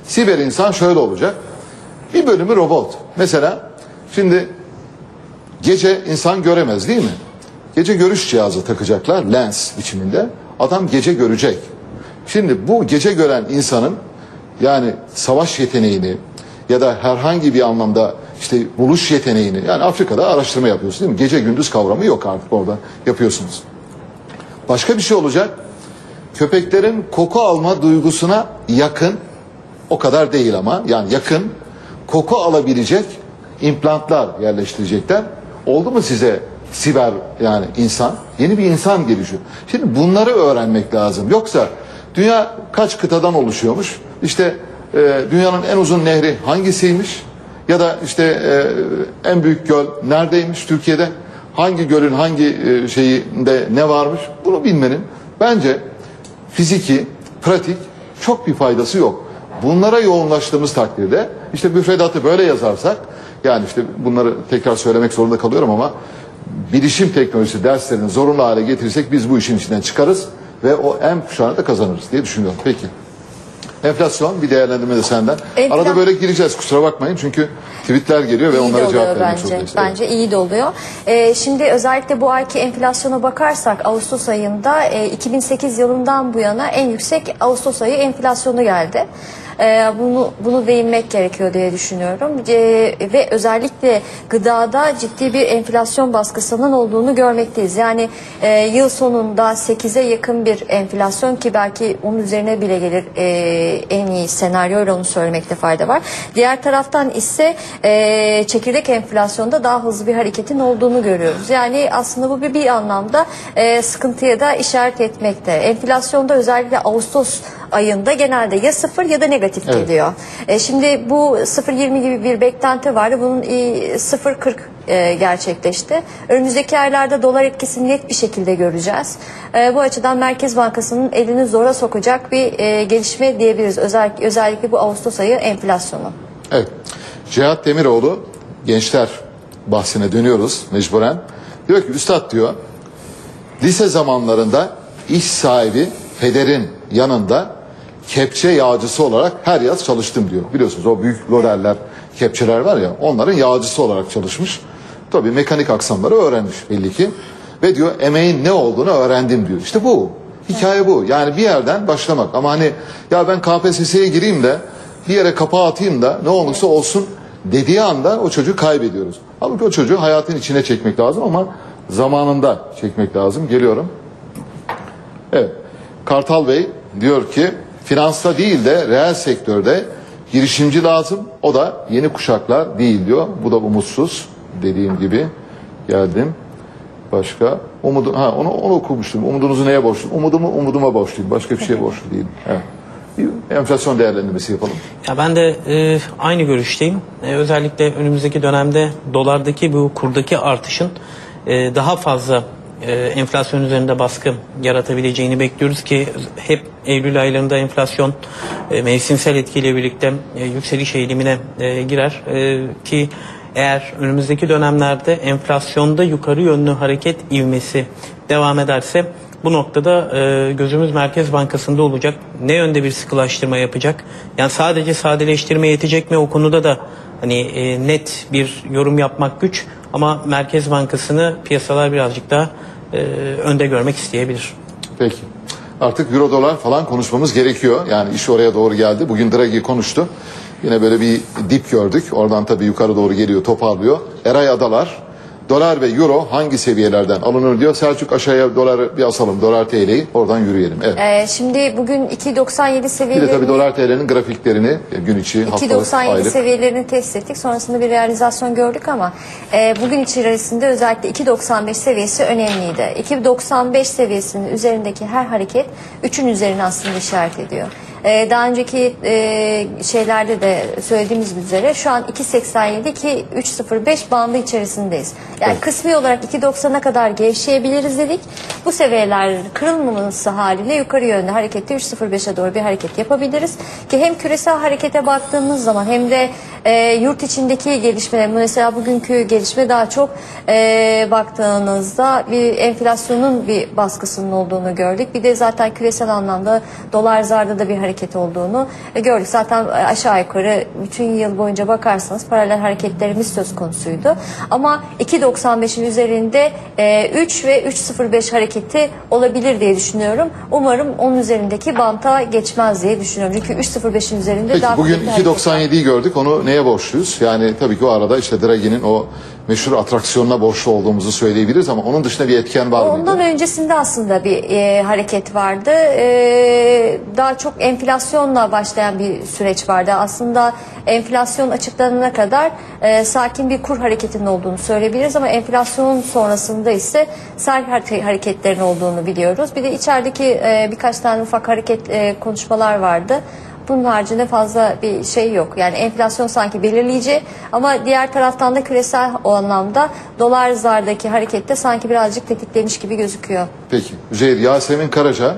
Siber insan şöyle olacak, bir bölümü robot. Mesela şimdi gece insan göremez değil mi? Gece görüş cihazı takacaklar, lens biçiminde. Adam gece görecek. Şimdi bu gece gören insanın yani savaş yeteneğini ya da herhangi bir anlamda işte buluş yeteneğini yani Afrika'da araştırma yapıyorsun değil mi? Gece gündüz kavramı yok artık orada yapıyorsunuz. Başka bir şey olacak. Köpeklerin koku alma duygusuna yakın o kadar değil ama yani yakın koku alabilecek implantlar yerleştirecekler. Oldu mu size siber yani insan? Yeni bir insan gelişiyor. Şimdi bunları öğrenmek lazım. Yoksa dünya kaç kıtadan oluşuyormuş? İşte e, dünyanın en uzun nehri hangisiymiş? Ya da işte e, en büyük göl neredeymiş Türkiye'de? Hangi gölün hangi e, şeyinde ne varmış? Bunu bilmenin bence fiziki, pratik çok bir faydası yok. Bunlara yoğunlaştığımız takdirde işte müfredatı böyle yazarsak yani işte bunları tekrar söylemek zorunda kalıyorum ama bilişim teknolojisi derslerini zorunlu hale getirirsek biz bu işin içinden çıkarız. Ve o M kuşağını da kazanırız diye düşünüyorum. Peki. Enflasyon bir değerlendirme de senden. Enfl Arada böyle gireceğiz kusura bakmayın çünkü tweetler geliyor ve iyi onlara cevap vermek zorundayız. Bence evet. iyi de oluyor. Ee, şimdi özellikle bu ayki enflasyona bakarsak Ağustos ayında e, iki bin sekiz yılından bu yana en yüksek Ağustos ayı enflasyonu geldi. Bunu, bunu değinmek gerekiyor diye düşünüyorum ee, ve özellikle gıdada ciddi bir enflasyon baskısının olduğunu görmekteyiz. Yani e, yıl sonunda sekize yakın bir enflasyon ki belki onun üzerine bile gelir e, en iyi senaryoyla onu söylemekte fayda var. Diğer taraftan ise e, çekirdek enflasyonda daha hızlı bir hareketin olduğunu görüyoruz. Yani aslında bu bir, bir anlamda e, sıkıntıya da işaret etmekte. Enflasyonda özellikle Ağustos ayında genelde ya sıfır ya da negatif evet. geliyor. E şimdi bu sıfır virgül yirmi gibi bir beklenti vardı. Bunun sıfır virgül kırk e, gerçekleşti. Önümüzdeki aylarda dolar etkisini net bir şekilde göreceğiz. E, bu açıdan Merkez Bankası'nın elini zora sokacak bir e, gelişme diyebiliriz. Özellikle, özellikle bu Ağustos ayı enflasyonu. Evet. Cihat Demiroğlu gençler bahsine dönüyoruz mecburen. Diyor ki üstad diyor lise zamanlarında iş sahibi pederin yanında kepçe yağcısı olarak her yaz çalıştım diyor. Biliyorsunuz o büyük loreller, kepçeler var ya, onların yağcısı olarak çalışmış. Tabii mekanik aksamları öğrenmiş belli ki. Ve diyor emeğin ne olduğunu öğrendim diyor. İşte bu. Hikaye bu. Yani bir yerden başlamak. Ama hani ya ben K P S S'ye gireyim de bir yere kapağı atayım da ne olursa olsun dediği anda o çocuğu kaybediyoruz. Halbuki o çocuğu hayatın içine çekmek lazım ama zamanında çekmek lazım. Geliyorum. Evet. Kartal Bey diyor ki finansta değil de reel sektörde girişimci lazım. O da yeni kuşaklar değil diyor. Bu da umutsuz. Dediğim gibi geldim. Başka umudu ha onu onu okumuştum. Umudunuzu neye borçluyum? Umudumu umuduma borçluyum. Başka bir şeye borçlu değilim. Evet. Bir enflasyon değerlendirmesi yapalım. Ya ben de e, aynı görüşteyim. E, özellikle önümüzdeki dönemde dolardaki bu kurdaki artışın e, daha fazla e, enflasyon üzerinde baskı yaratabileceğini bekliyoruz ki hep Eylül aylarında enflasyon e, mevsimsel etkiyle birlikte e, yükseliş eğilimine e, girer e, ki eğer önümüzdeki dönemlerde enflasyonda yukarı yönlü hareket ivmesi devam ederse bu noktada e, gözümüz Merkez Bankası'nda olacak. Ne yönde bir sıkılaştırma yapacak? Yani sadece sadeleştirme yetecek mi? O konuda da hani e, net bir yorum yapmak güç ama Merkez Bankası'nı piyasalar birazcık daha e, önde görmek isteyebilir. Peki. Artık euro dolar falan konuşmamız gerekiyor. Yani iş oraya doğru geldi. Bugün Draghi konuştu. Yine böyle bir dip gördük. Oradan tabii yukarı doğru geliyor, toparlıyor. Eray Adalar, dolar ve euro hangi seviyelerden alınır diyor. Selçuk aşağıya doları bir asalım, dolar T L'yi oradan yürüyelim. Evet. Ee, şimdi bugün iki doksan yedi seviyelerini... Bir de tabii dolar T L'nin grafiklerini gün içi, haftalık, aylık... iki doksan yedi seviyelerini test ettik. Sonrasında bir realizasyon gördük ama e, bugün içerisinde özellikle iki doksan beş seviyesi önemliydi. iki doksan beş seviyesinin üzerindeki her hareket üçün üzerine aslında işaret ediyor. Daha önceki şeylerde de söylediğimiz üzere şu an iki seksen yedi iki yüz beş bandı içerisindeyiz. Yani evet, kısmi olarak iki doksana kadar gevşeyebiliriz dedik. Bu seviyeler kırılmaması haliyle yukarı yönlü harekette üç sıfır beşe doğru bir hareket yapabiliriz. Ki hem küresel harekete baktığımız zaman hem de e, yurt içindeki gelişmeler, mesela bugünkü gelişme daha çok e, baktığınızda bir enflasyonun bir baskısının olduğunu gördük. Bir de zaten küresel anlamda dolar zarda da bir hareket olduğunu gördük. Zaten aşağı yukarı bütün yıl boyunca bakarsanız paralel hareketlerimiz söz konusuydu. Ama iki doksan beşin üzerinde üç ve üç sıfır beş hareketi olabilir diye düşünüyorum. Umarım onun üzerindeki banta geçmez diye düşünüyorum. Çünkü üç sıfır beşin üzerinde peki, daha bugün iki doksan yediyi gördük. Onu neye borçluyuz? Yani tabii ki o arada işte Draghi'nin o meşhur atraksiyonuna borçlu olduğumuzu söyleyebiliriz ama onun dışında bir etken var mıydı? Ondan öncesinde aslında bir e, hareket vardı. E, daha çok enflasyonla başlayan bir süreç vardı. Aslında enflasyon açıklanana kadar e, sakin bir kur hareketinin olduğunu söyleyebiliriz ama enflasyonun sonrasında ise sert hareketlerin olduğunu biliyoruz. Bir de içerideki e, birkaç tane ufak hareket e, konuşmalar vardı. Bunun haricinde fazla bir şey yok. Yani enflasyon sanki belirleyici ama diğer taraftan da küresel o anlamda dolar zardaki harekette sanki birazcık tetiklemiş gibi gözüküyor. Peki. Zeyr Yasemin Karaca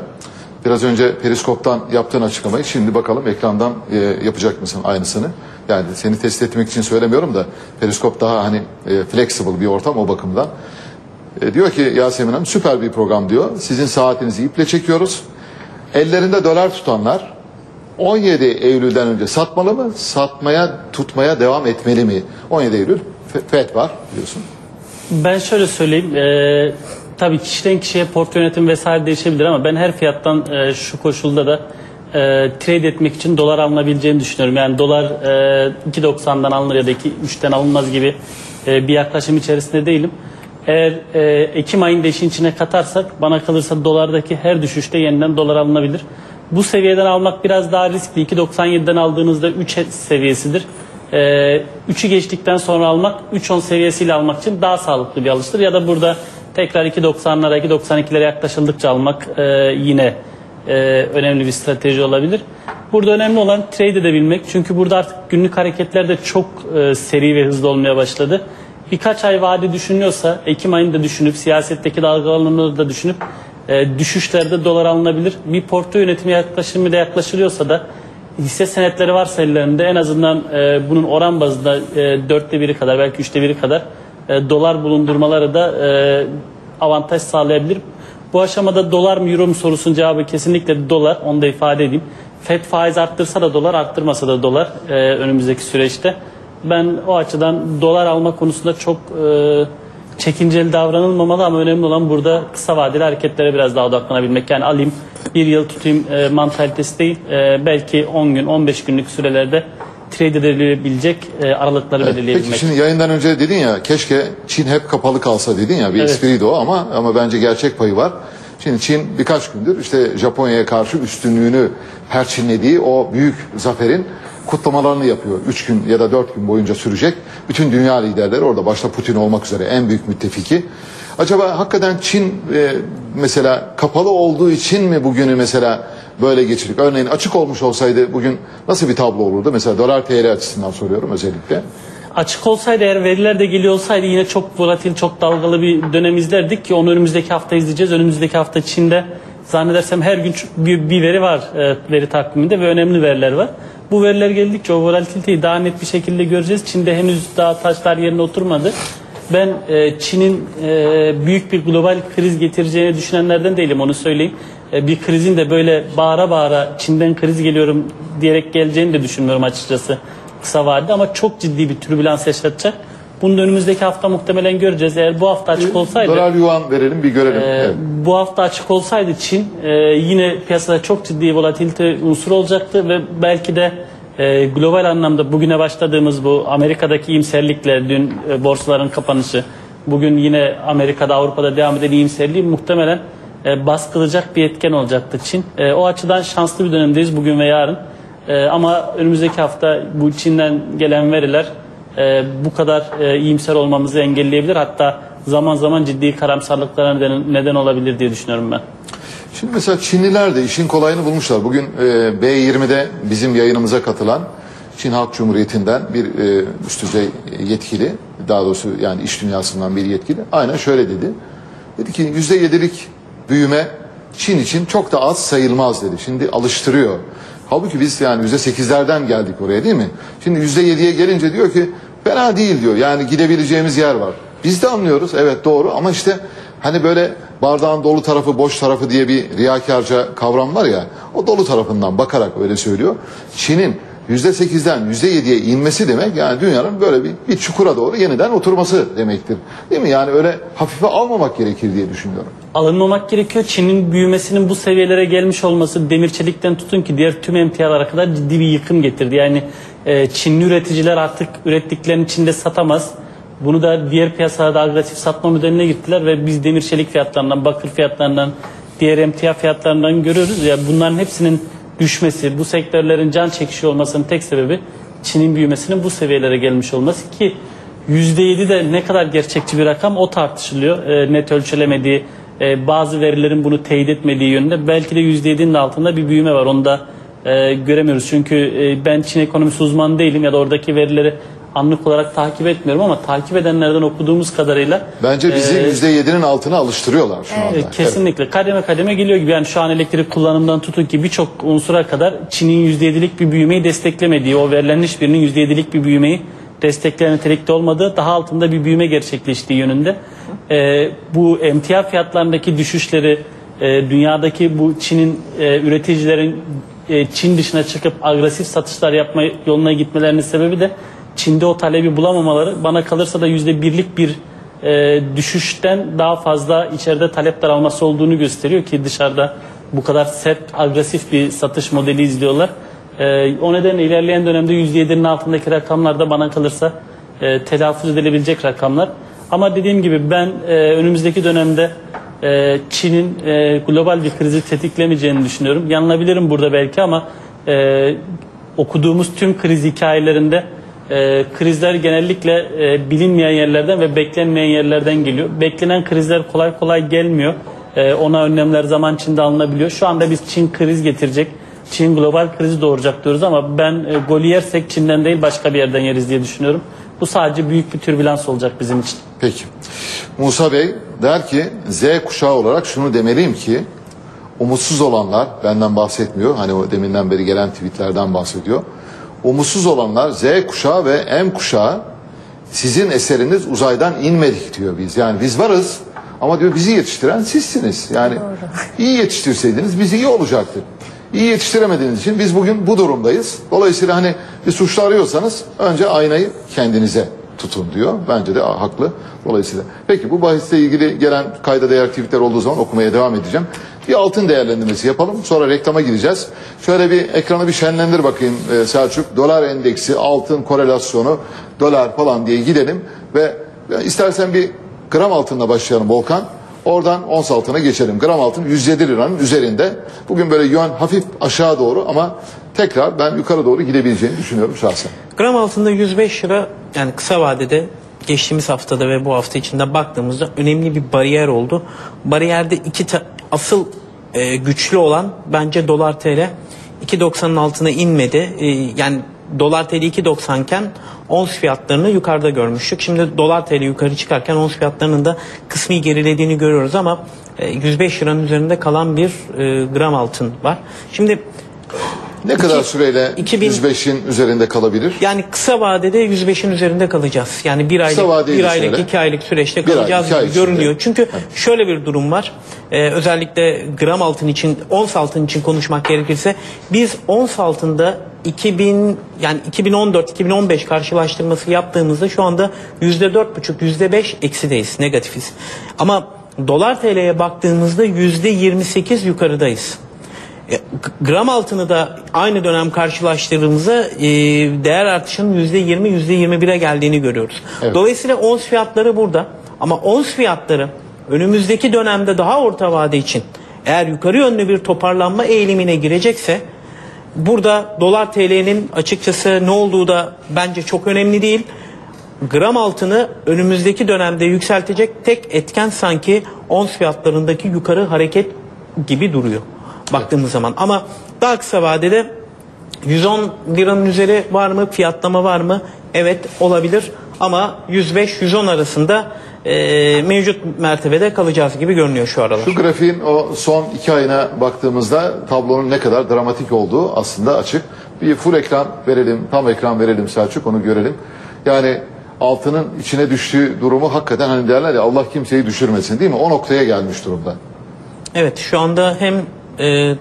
biraz önce periskoptan yaptığın açıklamayı şimdi bakalım ekrandan e, yapacak mısın aynısını? Yani seni test etmek için söylemiyorum da periskop daha hani e, flexible bir ortam o bakımdan. E, diyor ki Yasemin Hanım süper bir program diyor. Sizin saatinizi iple çekiyoruz. Ellerinde dolar tutanlar on yedi Eylül'den önce satmalı mı? Satmaya, tutmaya devam etmeli mi? on yedi Eylül Fed var biliyorsun. Ben şöyle söyleyeyim. E, tabii kişiden kişiye portföy yönetimi vesaire değişebilir ama ben her fiyattan e, şu koşulda da e, trade etmek için dolar alınabileceğini düşünüyorum. Yani dolar e, iki doksandan alınır ya da iki üçten alınmaz gibi e, bir yaklaşım içerisinde değilim. Eğer e, Ekim ayında işin içine katarsak bana kalırsa dolardaki her düşüşte yeniden dolar alınabilir. Bu seviyeden almak biraz daha riskli. iki doksan yediden aldığınızda üç seviyesidir. Ee, üçü geçtikten sonra almak, üç on seviyesiyle almak için daha sağlıklı bir alıştır. Ya da burada tekrar iki doksanlara, iki doksan ikilere yaklaşıldıkça almak e, yine e, önemli bir strateji olabilir. Burada önemli olan trade edebilmek. Çünkü burada artık günlük hareketler de çok e, seri ve hızlı olmaya başladı. Birkaç ay vade düşünüyorsa, Ekim ayını da düşünüp, siyasetteki dalgalanmaları da düşünüp, E, düşüşlerde dolar alınabilir. Bir portföy yönetimi yaklaşımı da yaklaşılıyorsa da hisse senetleri varsa ellerinde en azından e, bunun oran bazında e, dörtte biri kadar belki üçte biri kadar e, dolar bulundurmaları da e, avantaj sağlayabilir. Bu aşamada dolar mı euro mu sorusunun cevabı kesinlikle dolar. Onu da ifade edeyim. Fed faiz arttırsa da dolar, arttırmasa da dolar e, önümüzdeki süreçte. Ben o açıdan dolar alma konusunda çok e, çekinceli davranılmamalı ama önemli olan burada kısa vadeli hareketlere biraz daha odaklanabilmek. Yani alayım, bir yıl tutayım e, mantalitesi değil. E, belki on gün, on beş günlük sürelerde trade edilebilecek e, aralıkları evet, belirleyebilmek. Peki şimdi yayından önce dedin ya, keşke Çin hep kapalı kalsa dedin ya, bir evet. espriydi o ama ama bence gerçek payı var. Şimdi Çin birkaç gündür işte Japonya'ya karşı üstünlüğünü perçinlediği o büyük zaferin kutlamalarını yapıyor. Üç gün ya da dört gün boyunca sürecek. Bütün dünya liderleri orada, başta Putin olmak üzere en büyük müttefiki. Acaba hakikaten Çin e, mesela kapalı olduğu için mi bugünü mesela böyle geçirdik? Örneğin açık olmuş olsaydı bugün nasıl bir tablo olurdu? Mesela dolar T L açısından soruyorum özellikle. Açık olsaydı, eğer veriler de geliyor olsaydı yine çok volatil, çok dalgalı bir dönem izlerdik ki onu önümüzdeki hafta izleyeceğiz. Önümüzdeki hafta Çin'de zannedersem her gün bir, bir veri var, veri takviminde ve önemli veriler var. Bu veriler geldikçe o volatiliteyi daha net bir şekilde göreceğiz. Çin'de henüz daha taşlar yerine oturmadı. Ben e, Çin'in e, büyük bir global kriz getireceğini düşünenlerden değilim, onu söyleyeyim. E, bir krizin de böyle bağıra bağıra Çin'den kriz geliyorum diyerek geleceğini de düşünmüyorum açıkçası kısa vadede, ama çok ciddi bir türbülans yaşatacak. Bunu da önümüzdeki hafta muhtemelen göreceğiz. Eğer bu hafta açık olsaydı... Dolar yuan verelim bir görelim. E, evet. Bu hafta açık olsaydı Çin e, yine piyasada çok ciddi volatilite unsuru olacaktı ve belki de E, global anlamda bugüne başladığımız bu Amerika'daki iyimserlikler, dün e, borsaların kapanışı, bugün yine Amerika'da, Avrupa'da devam eden iyimserliği muhtemelen e, baskılacak bir etken olacaktı Çin. E, o açıdan şanslı bir dönemdeyiz bugün ve yarın. E, ama önümüzdeki hafta bu Çin'den gelen veriler e, bu kadar e, iyimser olmamızı engelleyebilir. Hatta zaman zaman ciddi karamsarlıklara neden, neden olabilir diye düşünüyorum ben. Şimdi mesela Çinliler de işin kolayını bulmuşlar. Bugün e, B yirmi'de bizim yayınımıza katılan Çin Halk Cumhuriyeti'nden bir e, üst düzey yetkili, daha doğrusu yani iş dünyasından bir yetkili aynen şöyle dedi. Dedi ki yüzde yedilik büyüme Çin için çok da az sayılmaz dedi. Şimdi alıştırıyor. Halbuki biz yani yüzde sekizlerden geldik oraya, değil mi? Şimdi yüzde yediye gelince diyor ki fena değil diyor. Yani gidebileceğimiz yer var. Biz de anlıyoruz, evet doğru, ama işte hani böyle bardağın dolu tarafı, boş tarafı diye bir riyakarca kavram var ya, o dolu tarafından bakarak öyle söylüyor. Çin'in yüzde sekizden yüzde yediye inmesi demek yani dünyanın böyle bir, bir çukura doğru yeniden oturması demektir. Değil mi? Yani öyle hafife almamak gerekir diye düşünüyorum. Alınmamak gerekiyor. Çin'in büyümesinin bu seviyelere gelmiş olması, demir çelikten tutun ki diğer tüm emtialara kadar ciddi bir yıkım getirdi. Yani e, Çinli üreticiler artık ürettiklerini Çin'de satamaz. Bunu da diğer piyasalarda agresif satma modeline gittiler ve biz demir çelik fiyatlarından, bakır fiyatlarından, diğer emtia fiyatlarından görüyoruz. Ya bunların hepsinin düşmesi, bu sektörlerin can çekişi olmasının tek sebebi Çin'in büyümesinin bu seviyelere gelmiş olması ki yüzde yedi de ne kadar gerçekçi bir rakam o tartışılıyor. E, net ölçülemediği, e, bazı verilerin bunu teyit etmediği yönünde. Belki de yüzde yedinin altında bir büyüme var. Onu da e, göremiyoruz. Çünkü e, ben Çin ekonomisi uzmanı değilim ya da oradaki verileri anlık olarak takip etmiyorum ama takip edenlerden okuduğumuz kadarıyla bence bizi e, yüzde yedinin altına alıştırıyorlar şu anda. E, kesinlikle. Evet. Kademe kademe geliyor gibi. Yani şu an elektrik kullanımından tutun ki birçok unsura kadar Çin'in yüzde yedilik bir büyümeyi desteklemediği, o verilen hiçbirinin yüzde yedilik bir büyümeyi destekleyen nitelikte olmadığı, daha altında bir büyüme gerçekleştiği yönünde. E, bu emtia fiyatlarındaki düşüşleri, e, dünyadaki bu Çin'in e, üreticilerin e, Çin dışına çıkıp agresif satışlar yapma yoluna gitmelerinin sebebi de Çin'de o talebi bulamamaları. Bana kalırsa da yüzde birlik bir e, düşüşten daha fazla içeride talep daralması olduğunu gösteriyor ki dışarıda bu kadar sert, agresif bir satış modeli izliyorlar. E, o nedenle ilerleyen dönemde yüzde yedinin altındaki rakamlar da bana kalırsa e, telaffuz edilebilecek rakamlar. Ama dediğim gibi ben e, önümüzdeki dönemde e, Çin'in e, global bir krizi tetiklemeyeceğini düşünüyorum. Yanılabilirim burada belki ama e, okuduğumuz tüm kriz hikayelerinde E, krizler genellikle e, bilinmeyen yerlerden ve beklenmeyen yerlerden geliyor. Beklenen krizler kolay kolay gelmiyor. E, ona önlemler zaman içinde alınabiliyor. Şu anda biz Çin kriz getirecek, Çin global krizi doğuracak diyoruz ama ben e, golü yersek Çin'den değil başka bir yerden yeriz diye düşünüyorum. Bu sadece büyük bir türbülans olacak bizim için. Peki. Musa Bey der ki Z kuşağı olarak şunu demeliyim ki umutsuz olanlar, benden bahsetmiyor. Hani o deminden beri gelen tweetlerden bahsediyor. Umutsuz olanlar Z kuşağı ve M kuşağı, sizin eseriniz uzaydan inmedik diyor biz. Yani biz varız Ama diyor bizi yetiştiren sizsiniz. Yani doğru. iyi yetiştirseydiniz biz iyi olacaktık. İyi yetiştiremediğiniz için biz bugün bu durumdayız. Dolayısıyla hani bir suçlu arıyorsanız önce aynayı kendinize tutun diyor. Bence de haklı. Dolayısıyla. Peki bu bahisle ilgili gelen kayda değer tweetler olduğu zaman okumaya devam edeceğim. Bir altın değerlendirmesi yapalım. Sonra reklama gireceğiz. Şöyle bir ekrana bir şenlendir bakayım Selçuk. Dolar endeksi, altın korelasyonu, dolar falan diye gidelim. Ve istersen bir gram altınla başlayalım Volkan. Oradan ons altına geçelim. Gram altın yüz yedi liranın üzerinde. Bugün böyle yön hafif aşağı doğru ama tekrar ben yukarı doğru gidebileceğini düşünüyorum şahsen. Gram altında yüz beş lira yani kısa vadede geçtiğimiz haftada ve bu hafta içinde baktığımızda önemli bir bariyer oldu. Bariyerde iki asıl e, güçlü olan bence dolar T L iki doksanın altına inmedi. E, yani dolar T L iki doksan iken ons fiyatlarını yukarıda görmüştük. Şimdi dolar T L yukarı çıkarken ons fiyatlarının da kısmi gerilediğini görüyoruz ama e, yüz beş liranın üzerinde kalan bir e, gram altın var. Şimdi ne kadar iki, süreyle yüz beşin üzerinde kalabilir? Yani kısa vadede yüz beşin üzerinde kalacağız. Yani bir aylık, bir aylık iki aylık süreçte kalacağız ay, gibi görünüyor. Içinde. Çünkü evet. şöyle bir durum var. Ee, özellikle gram altın için, ons altın için konuşmak gerekirse biz ons altında iki bin yani iki bin on dört iki bin on beş karşılaştırması yaptığımızda şu anda yüzde dört buçuk yüzde beş eksideyiz, negatifiz. Ama dolar T L'ye baktığımızda yüzde yirmi sekiz yukarıdayız. Gram altını da aynı dönem karşılaştırdığımızda e, değer artışının yüzde yirmi yüzde yirmi bire geldiğini görüyoruz. Evet. Dolayısıyla ons fiyatları burada ama ons fiyatları önümüzdeki dönemde daha orta vade için eğer yukarı yönlü bir toparlanma eğilimine girecekse burada dolar T L'nin açıkçası ne olduğu da bence çok önemli değil. Gram altını önümüzdeki dönemde yükseltecek tek etken sanki ons fiyatlarındaki yukarı hareket gibi duruyor. Baktığımız zaman ama daha kısa vadede yüz on liranın üzeri var mı, fiyatlama var mı? Evet, olabilir ama yüz beş yüz on arasında e, mevcut mertebede kalacağız gibi görünüyor şu aralar. Şu grafiğin o son iki ayına baktığımızda tablonun ne kadar dramatik olduğu aslında açık. Bir full ekran verelim, tam ekran verelim Selçuk, onu görelim. Yani altının içine düştüğü durumu hakikaten hani derler ya Allah kimseyi düşürmesin değil mi? O noktaya gelmiş durumda. Evet, şu anda hem E,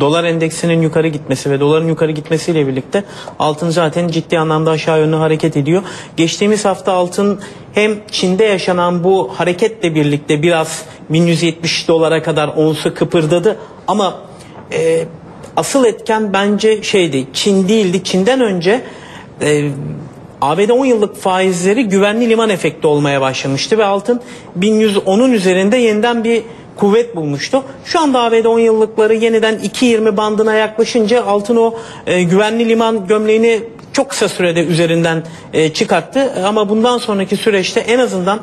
dolar endeksinin yukarı gitmesi ve doların yukarı gitmesiyle birlikte altın zaten ciddi anlamda aşağı yönlü hareket ediyor. Geçtiğimiz hafta altın hem Çin'de yaşanan bu hareketle birlikte biraz bin yüz yetmiş dolara kadar onsu kıpırdadı ama e, asıl etken bence şeydi, Çin değildi. Çin'den önce e, A B D on yıllık faizleri güvenli liman efekti olmaya başlamıştı ve altın bin yüz onun üzerinde yeniden bir kuvvet bulmuştu. Şu anda A B D on yıllıkları yeniden iki yirmi bandına yaklaşınca altın o e, güvenli liman gömleğini çok kısa sürede üzerinden e, çıkarttı. Ama bundan sonraki süreçte en azından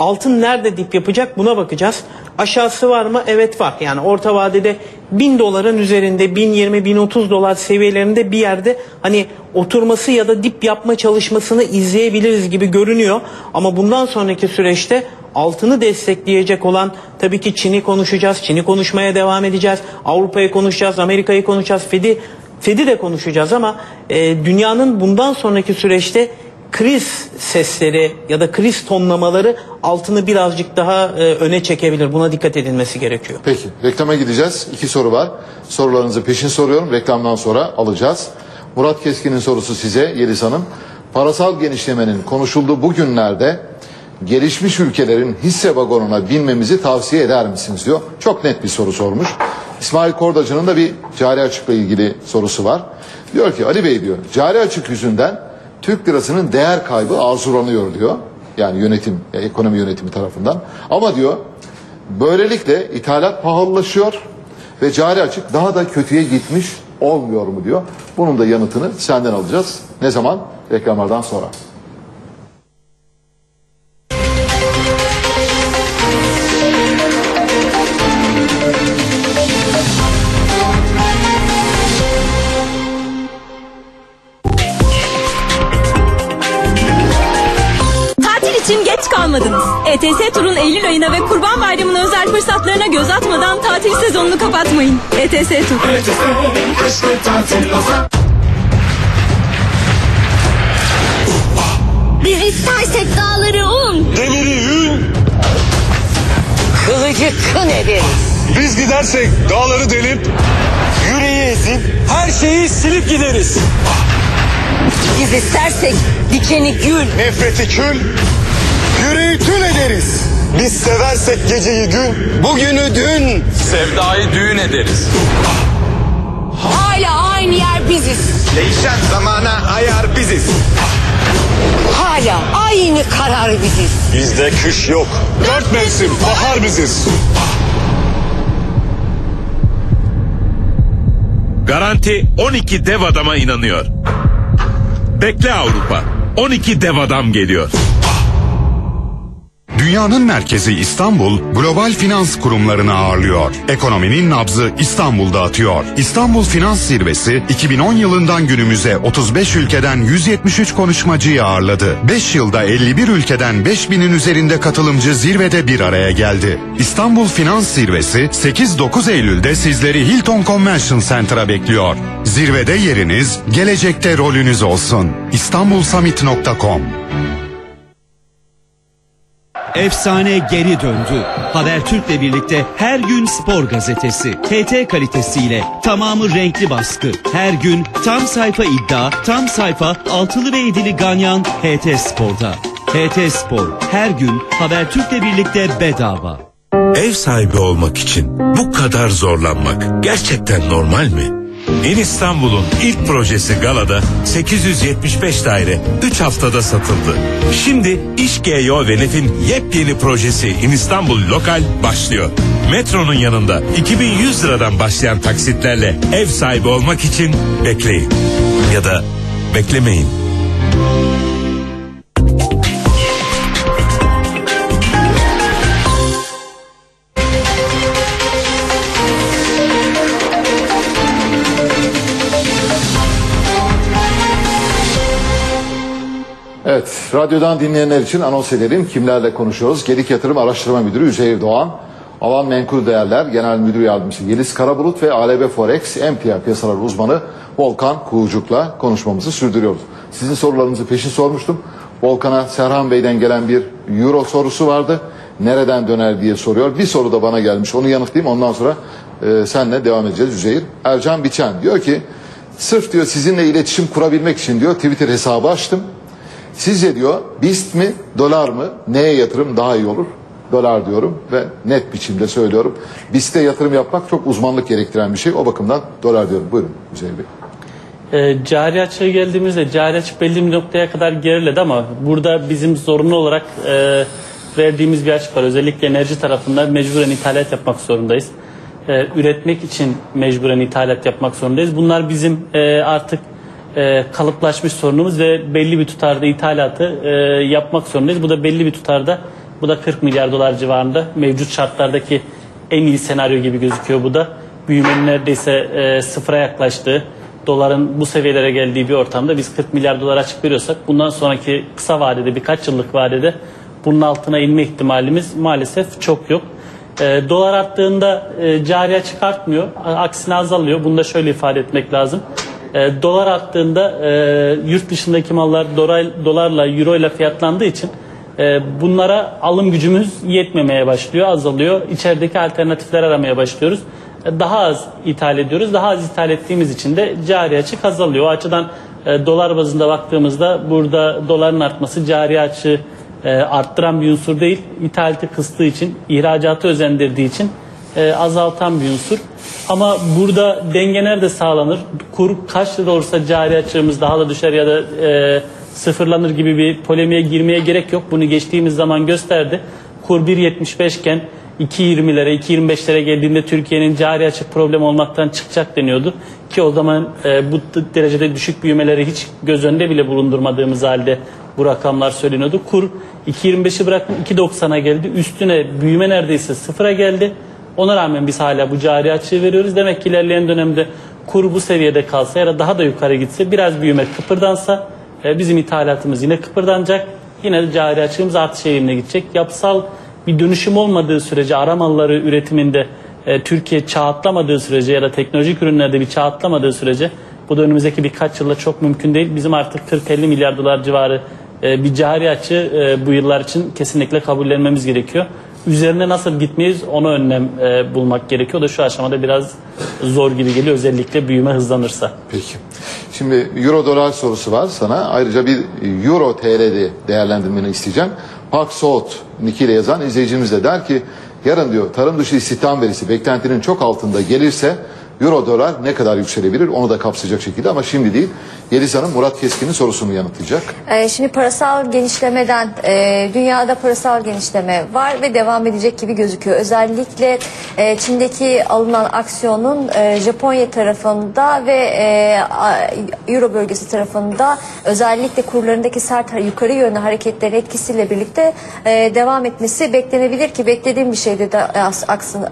altın nerede dip yapacak buna bakacağız. Aşağısı var mı? Evet var. Yani orta vadede bin doların üzerinde bin yirmi bin otuz dolar seviyelerinde bir yerde hani oturması ya da dip yapma çalışmasını izleyebiliriz gibi görünüyor. Ama bundan sonraki süreçte altını destekleyecek olan tabii ki Çin'i konuşacağız. Çin'i konuşmaya devam edeceğiz. Avrupa'yı konuşacağız. Amerika'yı konuşacağız. Fed'i, Fed'i de konuşacağız ama e, dünyanın bundan sonraki süreçte kriz sesleri ya da kriz tonlamaları altını birazcık daha e, öne çekebilir. Buna dikkat edilmesi gerekiyor. Peki. Reklama gideceğiz. İki soru var. Sorularınızı peşin soruyorum. Reklamdan sonra alacağız. Murat Keskin'in sorusu size Yeliz Hanım. Parasal genişlemenin konuşulduğu bu günlerde gelişmiş ülkelerin hisse vagonuna binmemizi tavsiye eder misiniz diyor. Çok net bir soru sormuş. İsmail Kordacı'nın da bir cari açıkla ilgili sorusu var. Diyor ki Ali Bey diyor cari açık yüzünden Türk lirasının değer kaybı arzulanıyor diyor. Yani yönetim, ekonomi yönetimi tarafından. Ama diyor böylelikle ithalat pahalılaşıyor ve cari açık daha da kötüye gitmiş olmuyor mu diyor. Bunun da yanıtını senden alacağız. Ne zaman? Reklamlardan sonra. E T S Tur'un Eylül ayına ve Kurban Bayramı'nın özel fırsatlarına göz atmadan tatil sezonunu kapatmayın. E T S Tur. Biz istersek dağları un, demiri yün, ederiz. Biz gidersek dağları delip, yüreği ezip, her şeyi silip gideriz. Biz istersek dikeni gül, nefreti kül, yüreği tül ederiz. Biz seversek geceyi gün, bugünü dün, sevdayı düğün ederiz. Hala aynı yer biziz. Değişen zamana ayar biziz. Hala aynı karar biziz. Bizde kış yok. Dört mevsim bahar biziz. Garanti on iki dev adama inanıyor. Bekle Avrupa. on iki dev adam geliyor. Dünyanın merkezi İstanbul, global finans kurumlarını ağırlıyor. Ekonominin nabzı İstanbul'da atıyor. İstanbul Finans Zirvesi, iki bin on yılından günümüze otuz beş ülkeden yüz yetmiş üç konuşmacıyı ağırladı. beş yılda elli bir ülkeden beş binin üzerinde katılımcı zirvede bir araya geldi. İstanbul Finans Zirvesi, sekiz dokuz Eylül'de sizleri Hilton Convention Center'a bekliyor. Zirvede yeriniz, gelecekte rolünüz olsun. İstanbul Summit nokta com. Efsane geri döndü. Habertürk'le birlikte her gün spor gazetesi. H T kalitesiyle tamamı renkli baskı. Her gün tam sayfa iddia, tam sayfa altılı ve yedili ganyan H T Spor'da. H T Spor her gün Habertürk'le birlikte bedava. Ev sahibi olmak için bu kadar zorlanmak gerçekten normal mi? İl İstanbul'un ilk projesi Gala'da sekiz yüz yetmiş beş daire üç haftada satıldı. Şimdi İş G Y O ve N E F'in yepyeni projesi İl İstanbul Lokal başlıyor. Metronun yanında iki bin yüz liradan başlayan taksitlerle ev sahibi olmak için bekleyin. Ya da beklemeyin. Evet, radyodan dinleyenler için anons edelim. Kimlerle konuşuyoruz? Gedik Yatırım Araştırma Müdürü Üzeyir Doğan, Alan Menkul Değerler Genel Müdür Yardımcısı Yeliz Karabulut ve A L B Forex emtia piyasaları uzmanı Volkan Kuğucuk'la konuşmamızı sürdürüyoruz. Sizin sorularınızı peşin sormuştum. Volkan'a Serhan Bey'den gelen bir euro sorusu vardı. Nereden döner diye soruyor. Bir soru da bana gelmiş. Onu yanıtlayayım. Ondan sonra e, senle devam edeceğiz Üzeyir. Ercan Biçen diyor ki, sırf diyor sizinle iletişim kurabilmek için diyor Twitter hesabı açtım. Sizce diyor BIST mi dolar mı neye yatırım daha iyi olur? Dolar diyorum ve net biçimde söylüyorum. BIST'e yatırım yapmak çok uzmanlık gerektiren bir şey. O bakımdan dolar diyorum. Buyurun Hüseyin Bey. E, cari açığa geldiğimizde cari açık belli bir noktaya kadar geriledi ama burada bizim zorunlu olarak e, verdiğimiz bir açık var. Özellikle enerji tarafında mecburen ithalat yapmak zorundayız. E, üretmek için mecburen ithalat yapmak zorundayız. Bunlar bizim e, artık E, kalıplaşmış sorunumuz ve belli bir tutarda ithalatı e, yapmak zorundayız. Bu da belli bir tutarda, bu da kırk milyar dolar civarında mevcut şartlardaki en iyi senaryo gibi gözüküyor. Bu da büyümenin neredeyse e, sıfıra yaklaştığı, doların bu seviyelere geldiği bir ortamda biz kırk milyar dolar açık veriyorsak bundan sonraki kısa vadede, birkaç yıllık vadede bunun altına inme ihtimalimiz maalesef çok yok. E, dolar arttığında e, cari açık artmıyor, aksine azalıyor. Bunu da şöyle ifade etmek lazım. E, dolar arttığında e, yurt dışındaki mallar dolar, dolarla, euro ile fiyatlandığı için e, bunlara alım gücümüz yetmemeye başlıyor, azalıyor. İçerideki alternatifler aramaya başlıyoruz. E, daha az ithal ediyoruz. Daha az ithal ettiğimiz için de cari açık azalıyor. O açıdan e, dolar bazında baktığımızda burada doların artması cari açığı e, arttıran bir unsur değil. İthalati kıstığı için, ihracatı özendirdiği için e, azaltan bir unsur. Ama burada denge nerede sağlanır? Kur kaç lira olursa cari açığımız daha da düşer ya da e, sıfırlanır gibi bir polemiğe girmeye gerek yok. Bunu geçtiğimiz zaman gösterdi. Kur bir yetmiş beş iken iki yirmilere, iki yirmi beşlere geldiğinde Türkiye'nin cari açık problem olmaktan çıkacak deniyordu. Ki o zaman e, bu derecede düşük büyümeleri hiç göz önünde bile bulundurmadığımız halde bu rakamlar söyleniyordu. Kur iki yirmi beşi bırakın iki doksana geldi. Üstüne büyüme neredeyse sıfıra geldi. Ona rağmen biz hala bu cari açığı veriyoruz. Demek ki ilerleyen dönemde kur bu seviyede kalsa ya da daha da yukarı gitse, biraz büyüme kıpırdansa bizim ithalatımız yine kıpırdanacak. Yine de cari açığımız artış eğilimine gidecek. Yapısal bir dönüşüm olmadığı sürece, ara malları üretiminde Türkiye çağatlamadığı sürece ya da teknolojik ürünlerde bir çağatlamadığı sürece bu da önümüzdeki birkaç yılda çok mümkün değil. Bizim artık kırk elli milyar dolar civarı bir cari açığı bu yıllar için kesinlikle kabullenmemiz gerekiyor. üzerine nasıl gitmeyiz ona önlem e, bulmak gerekiyor da şu aşamada biraz zor gibi geliyor, özellikle büyüme hızlanırsa. Peki. Şimdi euro dolar sorusu var sana. Ayrıca bir euro T L'de değerlendirmeni isteyeceğim. Park Soğut nikiyle yazan izleyicimiz de der ki yarın diyor tarım dışı istihdam verisi beklentinin çok altında gelirse euro dolar ne kadar yükselebilir onu da kapsayacak şekilde, ama şimdi değil. Yeliz Hanım Murat Keskin'in sorusunu yanıtlayacak. Ee, şimdi parasal genişlemeden e, dünyada parasal genişleme var ve devam edecek gibi gözüküyor. Özellikle e, Çin'deki alınan aksiyonun e, Japonya tarafında ve e, Euro bölgesi tarafında özellikle kurlarındaki sert yukarı yönlü hareketlerin etkisiyle birlikte e, devam etmesi beklenebilir ki beklediğim bir şeydi de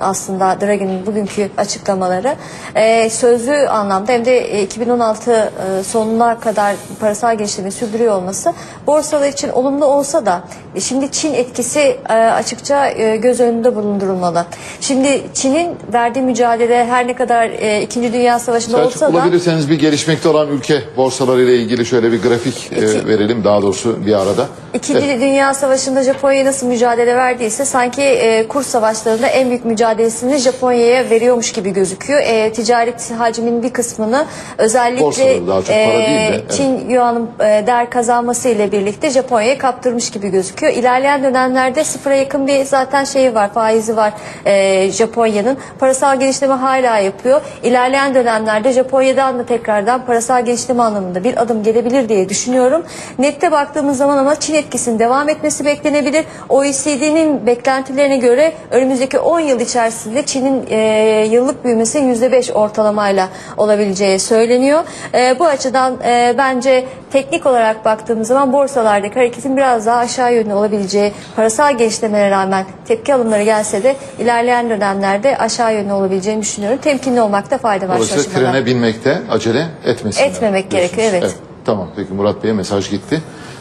aslında Draghi'nin bugünkü açıklamaları. Ee, sözlü anlamda hem de iki bin on altı e, sonuna kadar parasal genişleme sürdürüyor olması borsalar için olumlu olsa da e, şimdi Çin etkisi e, açıkça e, göz önünde bulundurulmalı. Şimdi Çin'in verdiği mücadele her ne kadar e, İkinci Dünya Savaşı'nda Selçuk, olsa da... Bulabilirseniz bir gelişmekte olan ülke borsalarıyla ilgili şöyle bir grafik iki, e, verelim daha doğrusu bir arada. İkinci evet. Dünya Savaşı'nda Japonya nasıl mücadele verdiyse sanki e, kur savaşlarında en büyük mücadelesini Japonya'ya veriyormuş gibi gözüküyor. E, ticaret hacminin bir kısmını özellikle e, de, Çin evet. Yuan'ın e, değer kazanması ile birlikte Japonya'ya kaptırmış gibi gözüküyor. İlerleyen dönemlerde sıfıra yakın bir zaten şeyi var, faizi var e, Japonya'nın. Parasal genişleme hala yapıyor. İlerleyen dönemlerde Japonya'dan da tekrardan parasal genişleme anlamında bir adım gelebilir diye düşünüyorum. Nette baktığımız zaman ama Çin etkisinin devam etmesi beklenebilir. O E C D'nin beklentilerine göre önümüzdeki on yıl içerisinde Çin'in e, yıllık büyümesinin yüzde beş ortalamayla olabileceği söyleniyor. E, bu açıdan e, bence teknik olarak baktığımız zaman borsalardaki hareketin biraz daha aşağı yönlü olabileceği, parasal genişlemeye rağmen tepki alımları gelse de ilerleyen dönemlerde aşağı yönlü olabileceğini düşünüyorum. Temkinli olmakta fayda var. Dolayısıyla trene binmekte acele etmesin. Etmemek gerekiyor, evet. evet. Tamam, peki Murat Bey'e mesaj gitti.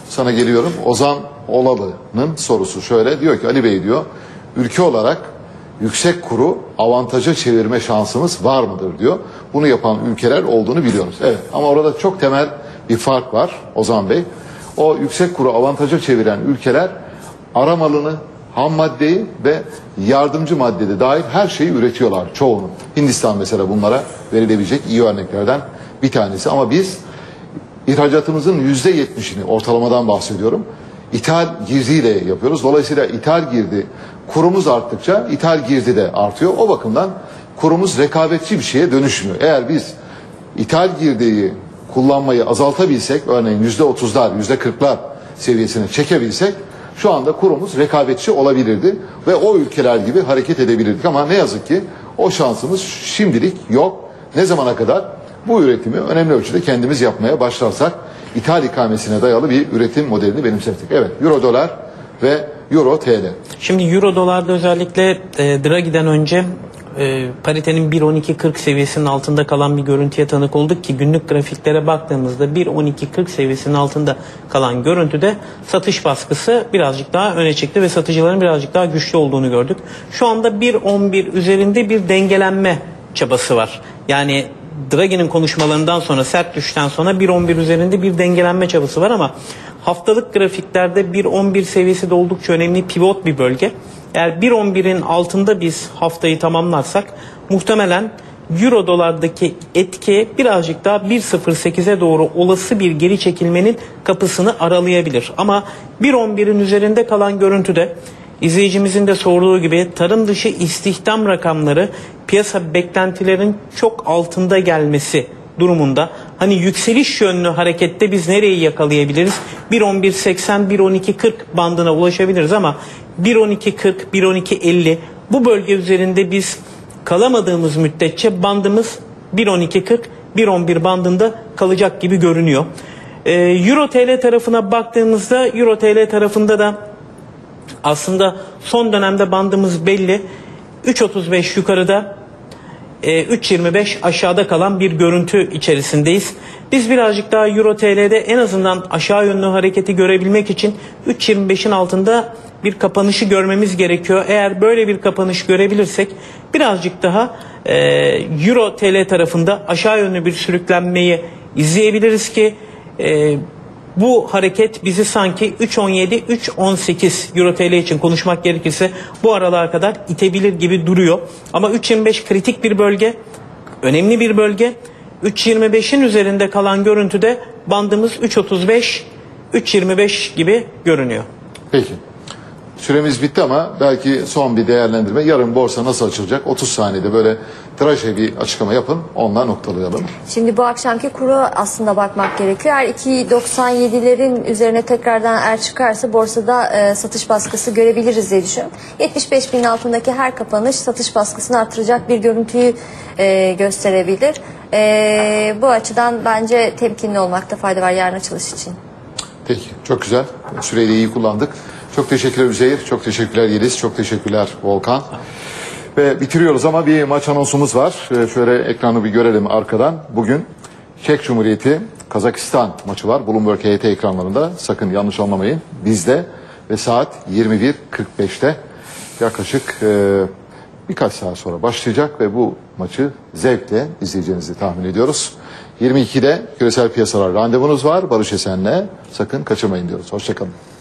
Sana geliyorum. Ozan Olalı'nın sorusu şöyle, diyor ki Ali Bey diyor, ülke olarak yüksek kuru avantaja çevirme şansımız var mıdır diyor. Bunu yapan ülkeler olduğunu biliyoruz. Evet, ama orada çok temel bir fark var Ozan Bey. O yüksek kuru avantaja çeviren ülkeler ara malını, ham maddeyi ve yardımcı maddede dahil her şeyi üretiyorlar çoğunu. Hindistan mesela bunlara verilebilecek iyi örneklerden bir tanesi, ama biz İhracatımızın yüzde yetmişini ortalamadan bahsediyorum. İthal girdiyle yapıyoruz. Dolayısıyla ithal girdi kurumuz arttıkça ithal girdi de artıyor. O bakımdan kurumuz rekabetçi bir şeye dönüşmüyor. Eğer biz ithal girdiyi kullanmayı azaltabilsek, örneğin yüzde otuzlar, yüzde kırklar seviyesine çekebilsek şu anda kurumuz rekabetçi olabilirdi ve o ülkeler gibi hareket edebilirdik. Ama ne yazık ki o şansımız şimdilik yok. Ne zamana kadar? Bu üretimi önemli ölçüde kendimiz yapmaya başlarsak ithal ikamesine dayalı bir üretim modelini benimsettik. Evet, euro dolar ve euro T L. Şimdi euro dolarda özellikle e, Draghi'den önce e, paritenin bir on iki kırk seviyesinin altında kalan bir görüntüye tanık olduk ki günlük grafiklere baktığımızda bir on iki kırk seviyesinin altında kalan görüntüde satış baskısı birazcık daha öne çıktı ve satıcıların birazcık daha güçlü olduğunu gördük. Şu anda bir on bir üzerinde bir dengelenme çabası var. Yani Draghi'nin konuşmalarından sonra, sert düşten sonra bir on bir üzerinde bir dengelenme çabası var, ama haftalık grafiklerde bir on bir seviyesi de oldukça önemli, pivot bir bölge. Eğer bir on birin altında biz haftayı tamamlarsak muhtemelen euro dolardaki etki birazcık daha bir nokta sıfır sekize doğru olası bir geri çekilmenin kapısını aralayabilir. Ama bir on birin üzerinde kalan görüntüde İzleyicimizin de sorduğu gibi tarım dışı istihdam rakamları piyasa beklentilerin çok altında gelmesi durumunda hani yükseliş yönlü harekette biz nereyi yakalayabiliriz? bir on bir seksen, bir on iki kırk bandına ulaşabiliriz, ama bir on iki kırk, bir on iki elli bu bölge üzerinde biz kalamadığımız müddetçe bandımız bir on iki kırk, bir on bir bandında kalacak gibi görünüyor. Ee, Euro T L tarafına baktığımızda Euro T L tarafında da aslında son dönemde bandımız belli. üç otuz beş yukarıda, üç yirmi beş aşağıda kalan bir görüntü içerisindeyiz. Biz birazcık daha Euro T L'de en azından aşağı yönlü hareketi görebilmek için üç yirmi beşin altında bir kapanışı görmemiz gerekiyor. Eğer böyle bir kapanış görebilirsek birazcık daha e, Euro T L tarafında aşağı yönlü bir sürüklenmeyi izleyebiliriz ki e, Bu hareket bizi sanki üç on yedi üç on sekiz Euro T L için konuşmak gerekirse bu aralığa kadar itebilir gibi duruyor. Ama üç yirmi beş kritik bir bölge, önemli bir bölge. üç yirmi beşin üzerinde kalan görüntüde bandımız üç otuz beş üç yirmi beş gibi görünüyor. Peki. Süremiz bitti ama belki son bir değerlendirme. Yarın borsa nasıl açılacak? otuz saniyede böyle traje bir açıklama yapın. Onunla noktalayalım. Şimdi bu akşamki kura aslında bakmak gerekiyor. Eğer iki doksan yedilerin üzerine tekrardan er çıkarsa borsada e, satış baskısı görebiliriz diye düşünüyorum. yetmiş beş binin altındaki her kapanış satış baskısını artıracak bir görüntüyü e, gösterebilir. E, bu açıdan bence temkinli olmakta fayda var yarın açılış için. Peki. Çok güzel. Süreyi iyi kullandık. Çok teşekkürler Üzeyir, çok teşekkürler Yeliz, çok teşekkürler Volkan. Ve bitiriyoruz ama bir maç anonsumuz var. Şöyle ekranı bir görelim arkadan. Bugün Çek Cumhuriyeti, Kazakistan maçı var. Bloomberg H T ekranlarında. Sakın yanlış anlamayın. Bizde ve saat yirmi bir kırk beşte yaklaşık e, birkaç saat sonra başlayacak ve bu maçı zevkle izleyeceğinizi tahmin ediyoruz. yirmi ikide küresel piyasalar randevunuz var. Barış Esen'le sakın kaçırmayın diyoruz. Hoşçakalın.